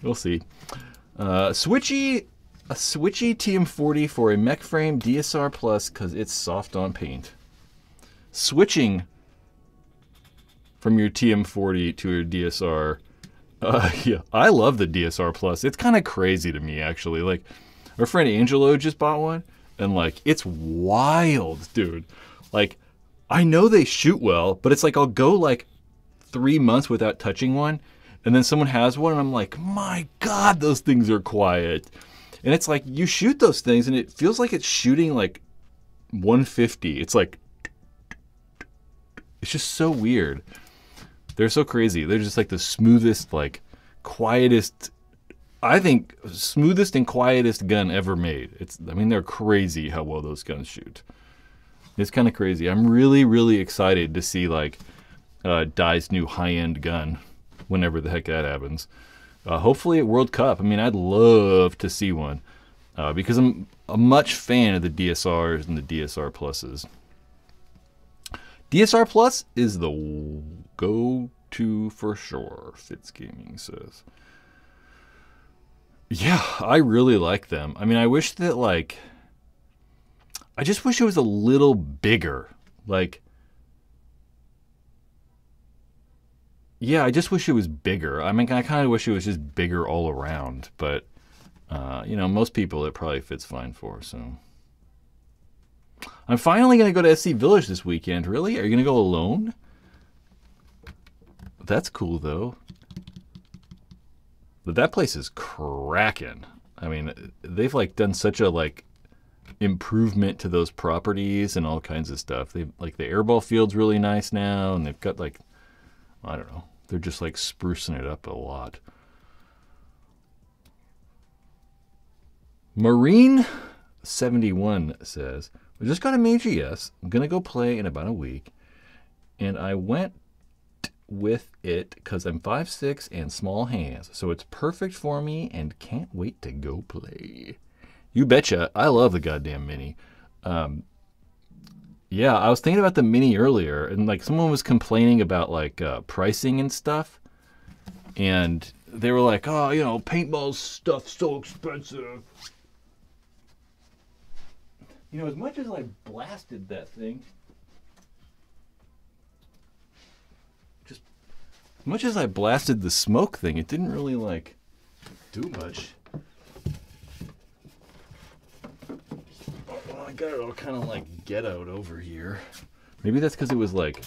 We'll see. Uh, Switchy... A switchy T M forty for a mech frame D S R Plus because it's soft on paint. Switching from your T M forty to your D S R. Uh, yeah, I love the D S R Plus. It's kind of crazy to me, actually. Like, our friend Angelo just bought one, and, like, it's wild, dude. Like, I know they shoot well, but it's like I'll go like three months without touching one, and then someone has one and I'm like, my God, those things are quiet. And it's like you shoot those things and it feels like it's shooting like one fifty. It's like, it's just so weird. They're so crazy. They're just like the smoothest, like quietest, I think smoothest and quietest gun ever made. It's, I mean, they're crazy how well those guns shoot. It's kind of crazy. I'm really, really excited to see like uh, Dai's new high-end gun, whenever the heck that happens. Uh, hopefully at World Cup. I mean, I'd love to see one uh, because I'm a much fan of the D S Rs and the D S R Pluses. D S R Plus is the go-to for sure, Fitz Gaming says. Yeah, I really like them. I mean, I wish that like, I just wish it was a little bigger. Like, yeah, I just wish it was bigger. I mean, I kind of wish it was just bigger all around, but uh, you know, most people it probably fits fine for, so. I'm finally gonna go to S C Village this weekend. Really? Are you gonna go alone? That's cool though. But that place is cracking. I mean, they've like done such a like improvement to those properties and all kinds of stuff. They've like the airball field's really nice now, and they've got like, I don't know. They're just like sprucing it up a lot. Marine seventy-one says, we just got a Major Yes. I'm going to go play in about a week. And I went with it because I'm five six and small hands. So it's perfect for me and can't wait to go play. You betcha. I love the goddamn Mini. Um, Yeah, I was thinking about the Mini earlier, and like someone was complaining about like uh, pricing and stuff, and they were like, "Oh, you know, paintball stuff's so expensive." You know, as much as I blasted that thing, just as much as I blasted the smoke thing, it didn't really like do much. I got it all kind of like get out over here. Maybe that's because it was like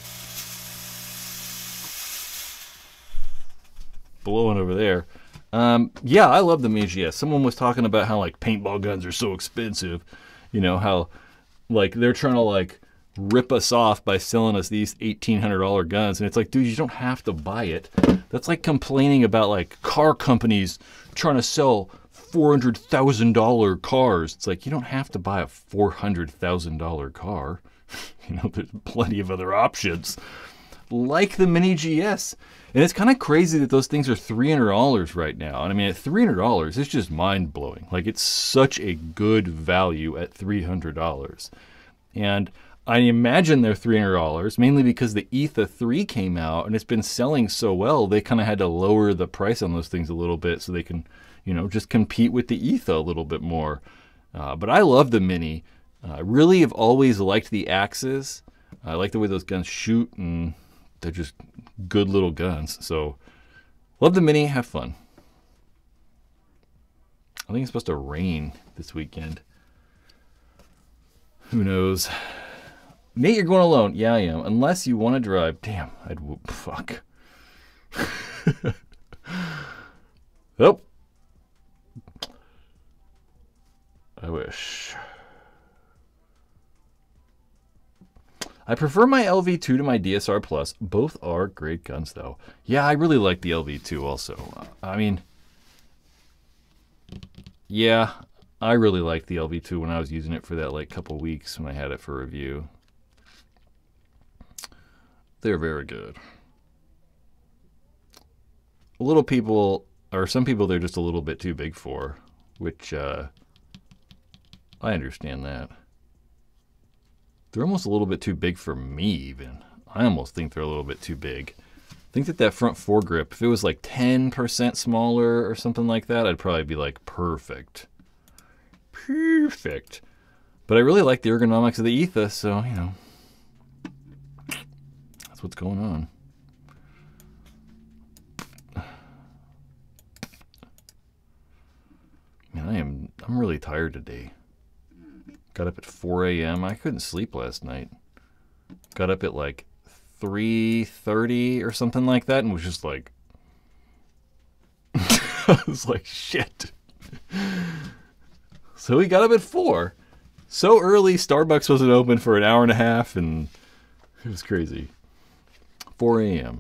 blowing over there. Um, yeah, I love the Major. Someone was talking about how like paintball guns are so expensive. You know, how like they're trying to like rip us off by selling us these eighteen hundred dollar guns. And it's like, dude, you don't have to buy it. That's like complaining about like car companies trying to sell four hundred thousand dollar cars. It's like, you don't have to buy a four hundred thousand dollar car. You know, there's plenty of other options like the Mini G S. And it's kind of crazy that those things are three hundred dollars right now. And I mean, at three hundred dollars, it's just mind blowing. Like it's such a good value at three hundred dollars. And I imagine they're three hundred dollars mainly because the Etha three came out and it's been selling so well. They kind of had to lower the price on those things a little bit so they can, you know, just compete with the Etha a little bit more. Uh, but I love the Mini. I uh, really have always liked the axes. I like the way those guns shoot, and they're just good little guns. So love the Mini. Have fun. I think it's supposed to rain this weekend. Who knows? Nate, you're going alone. Yeah, I am. Unless you want to drive. Damn, I'd whoop. Fuck. Nope. I wish. I prefer my L V two to my D S R Plus. Both are great guns, though. Yeah, I really like the L V two also. Uh, I mean, yeah, I really liked the L V two when I was using it for that like couple weeks when I had it for review. They're very good. A little people, or some people, they're just a little bit too big for, which, uh, I understand that. They're almost a little bit too big for me even. I almost think they're a little bit too big. I think that that front foregrip, if it was like ten percent smaller or something like that, I'd probably be like, perfect. Perfect. But I really like the ergonomics of the Etha, so, you know, that's what's going on. Man, I am, I'm really tired today. Got up at four A M I couldn't sleep last night. got up at like three thirty or something like that and was just like, I was like, shit. So we got up at four. So early, Starbucks wasn't open for an hour and a half, and it was crazy. four a m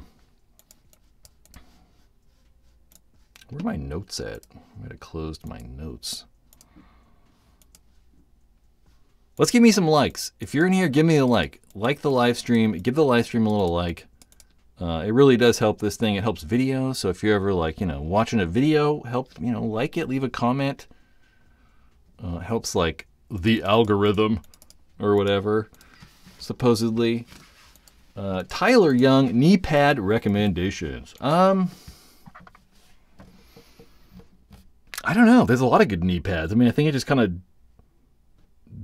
Where are my notes at? I might have closed my notes. Let's give me some likes. If you're in here, give me a like. Like the live stream. Give the live stream a little like. Uh, it really does help this thing. It helps video. So if you're ever like, you know, watching a video, help, you know, like it, leave a comment. Uh, helps like the algorithm or whatever, supposedly. Uh, Tyler Young, knee pad recommendations. Um, I don't know. There's a lot of good knee pads. I mean, I think it just kind of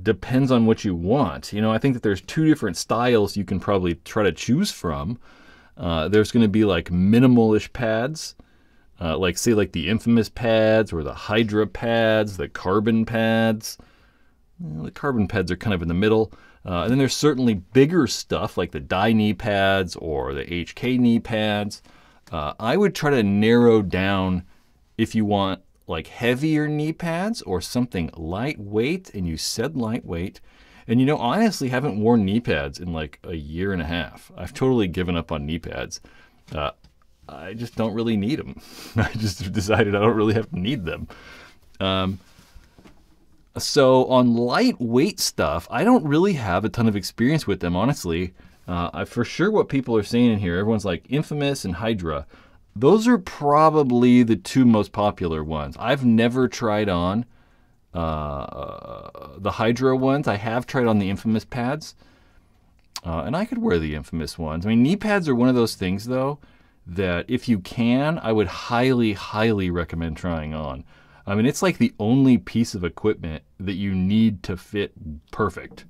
depends on what you want. You know, I think that there's two different styles you can probably try to choose from. Uh, there's going to be like minimalish pads, uh, like say like the Infamous pads or the Hydra pads, the carbon pads. You know, the carbon pads are kind of in the middle. Uh, and then there's certainly bigger stuff like the die knee pads or the H K knee pads. Uh, I would try to narrow down if you want like heavier knee pads or something lightweight, and you said lightweight. And, you know, honestly, haven't worn knee pads in like a year and a half. I've totally given up on knee pads. Uh, I just don't really need them. I just decided I don't really have to need them. Um, so on lightweight stuff, I don't really have a ton of experience with them, honestly. Uh, I, for sure what people are saying in here, everyone's like Infamous and Hydra. Those are probably the two most popular ones. I've never tried on uh, the Hydra ones. I have tried on the Infamous pads, uh, and I could wear the Infamous ones. I mean, knee pads are one of those things, though, that if you can, I would highly, highly recommend trying on. I mean, it's like the only piece of equipment that you need to fit perfect.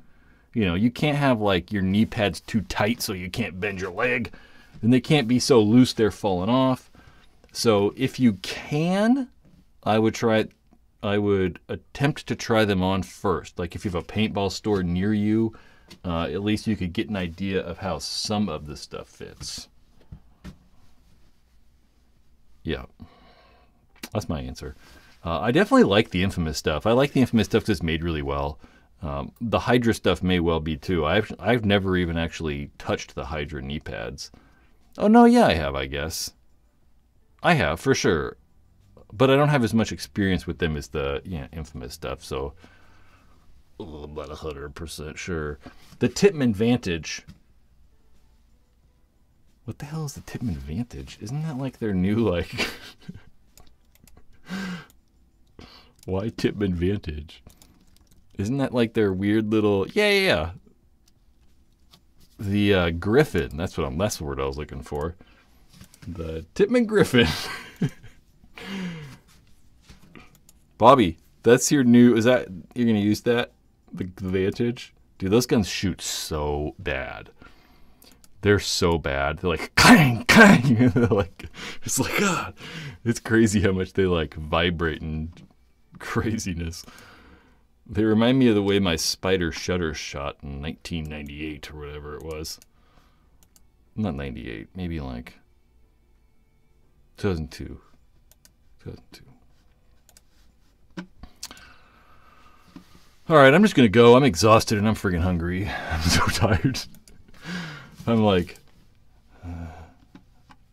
You know, you can't have like your knee pads too tight so you can't bend your leg. And they can't be so loose they're falling off. So if you can, I would try, I would attempt to try them on first. Like if you have a paintball store near you, uh, at least you could get an idea of how some of the stuff fits. Yeah, that's my answer. Uh, I definitely like the Infamous stuff. I like the Infamous stuff that's made really well. Um, the Hydra stuff may well be too. I've, I've never even actually touched the Hydra knee pads. Oh, no, yeah, I have, I guess. I have, for sure. But I don't have as much experience with them as the yeah, Infamous stuff, so oh, I'm not one hundred percent sure. The Tippmann Vantage. What the hell is the Tippmann Vantage? Isn't that like their new, like... Why Tippmann Vantage? Isn't that like their weird little... Yeah, yeah, yeah. The uh, Griffin, that's what I'm, that's the word I was looking for. The Tippmann Griffin. Bobby, that's your new, is that, you're going to use that? The, the Vantage? Dude, those guns shoot so bad. They're so bad. They're like, clang, clang. They're like, it's like, ah. It's crazy how much they like vibrate and craziness. They remind me of the way my Spider Shutter shot in nineteen ninety-eight or whatever it was. Not ninety-eight, maybe like two thousand two. two thousand two. All right, I'm just going to go. I'm exhausted and I'm freaking hungry. I'm so tired. I'm like uh,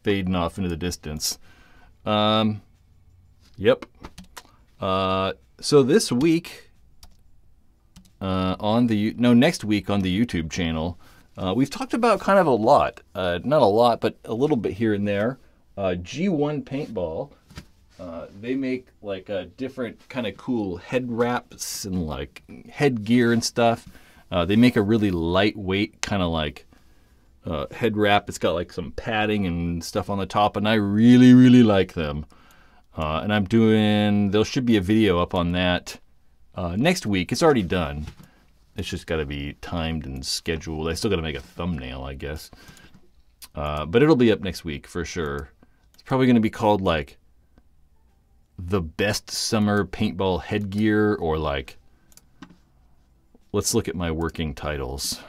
fading off into the distance. Um, yep. Uh, so this week... Uh, on the no next week on the YouTube channel, uh, we've talked about kind of a lot, uh, not a lot, but a little bit here and there. Uh, G one Paintball, uh, they make like a different kind of cool head wraps and like headgear and stuff. Uh, they make a really lightweight kind of like uh, head wrap. It's got like some padding and stuff on the top, and I really really like them. Uh, and I'm doing there should be a video up on that. Uh, next week, it's already done. It's just got to be timed and scheduled. I still got to make a thumbnail, I guess. Uh, but it'll be up next week for sure. It's probably going to be called like the best summer paintball headgear or like, let's look at my working titles.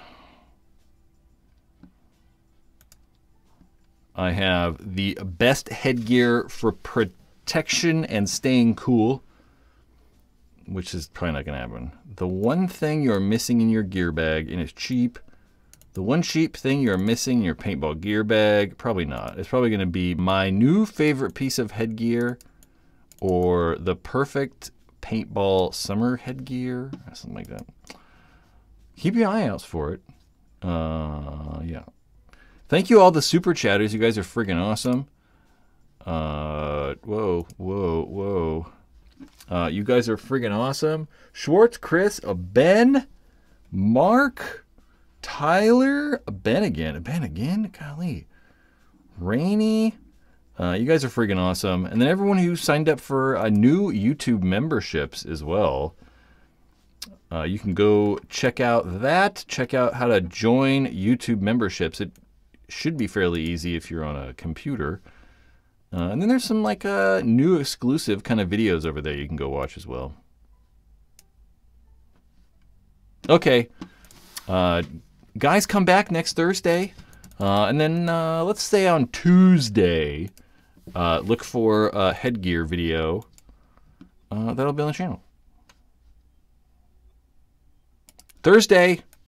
I have the best headgear for protection and staying cool, which is probably not going to happen. The one thing you're missing in your gear bag, and it's cheap. The one cheap thing you're missing in your paintball gear bag, probably not. It's probably going to be my new favorite piece of headgear or the perfect paintball summer headgear, or something like that. Keep your eye out for it. Uh, yeah. Thank you all the super chatters. You guys are freaking awesome. Uh, whoa, whoa, whoa. Uh, you guys are freaking awesome. Schwartz, Chris, Ben, Mark, Tyler, Ben again, Ben again, golly. Rainy, uh, you guys are freaking awesome. And then everyone who signed up for uh, new YouTube memberships as well. Uh, you can go check out that, check out how to join YouTube memberships. It should be fairly easy if you're on a computer. Uh, and then there's some like uh, new exclusive kind of videos over there you can go watch as well. Okay, uh, guys, come back next Thursday, uh, and then uh, let's say on Tuesday, uh, look for a headgear video uh, that'll be on the channel. Thursday.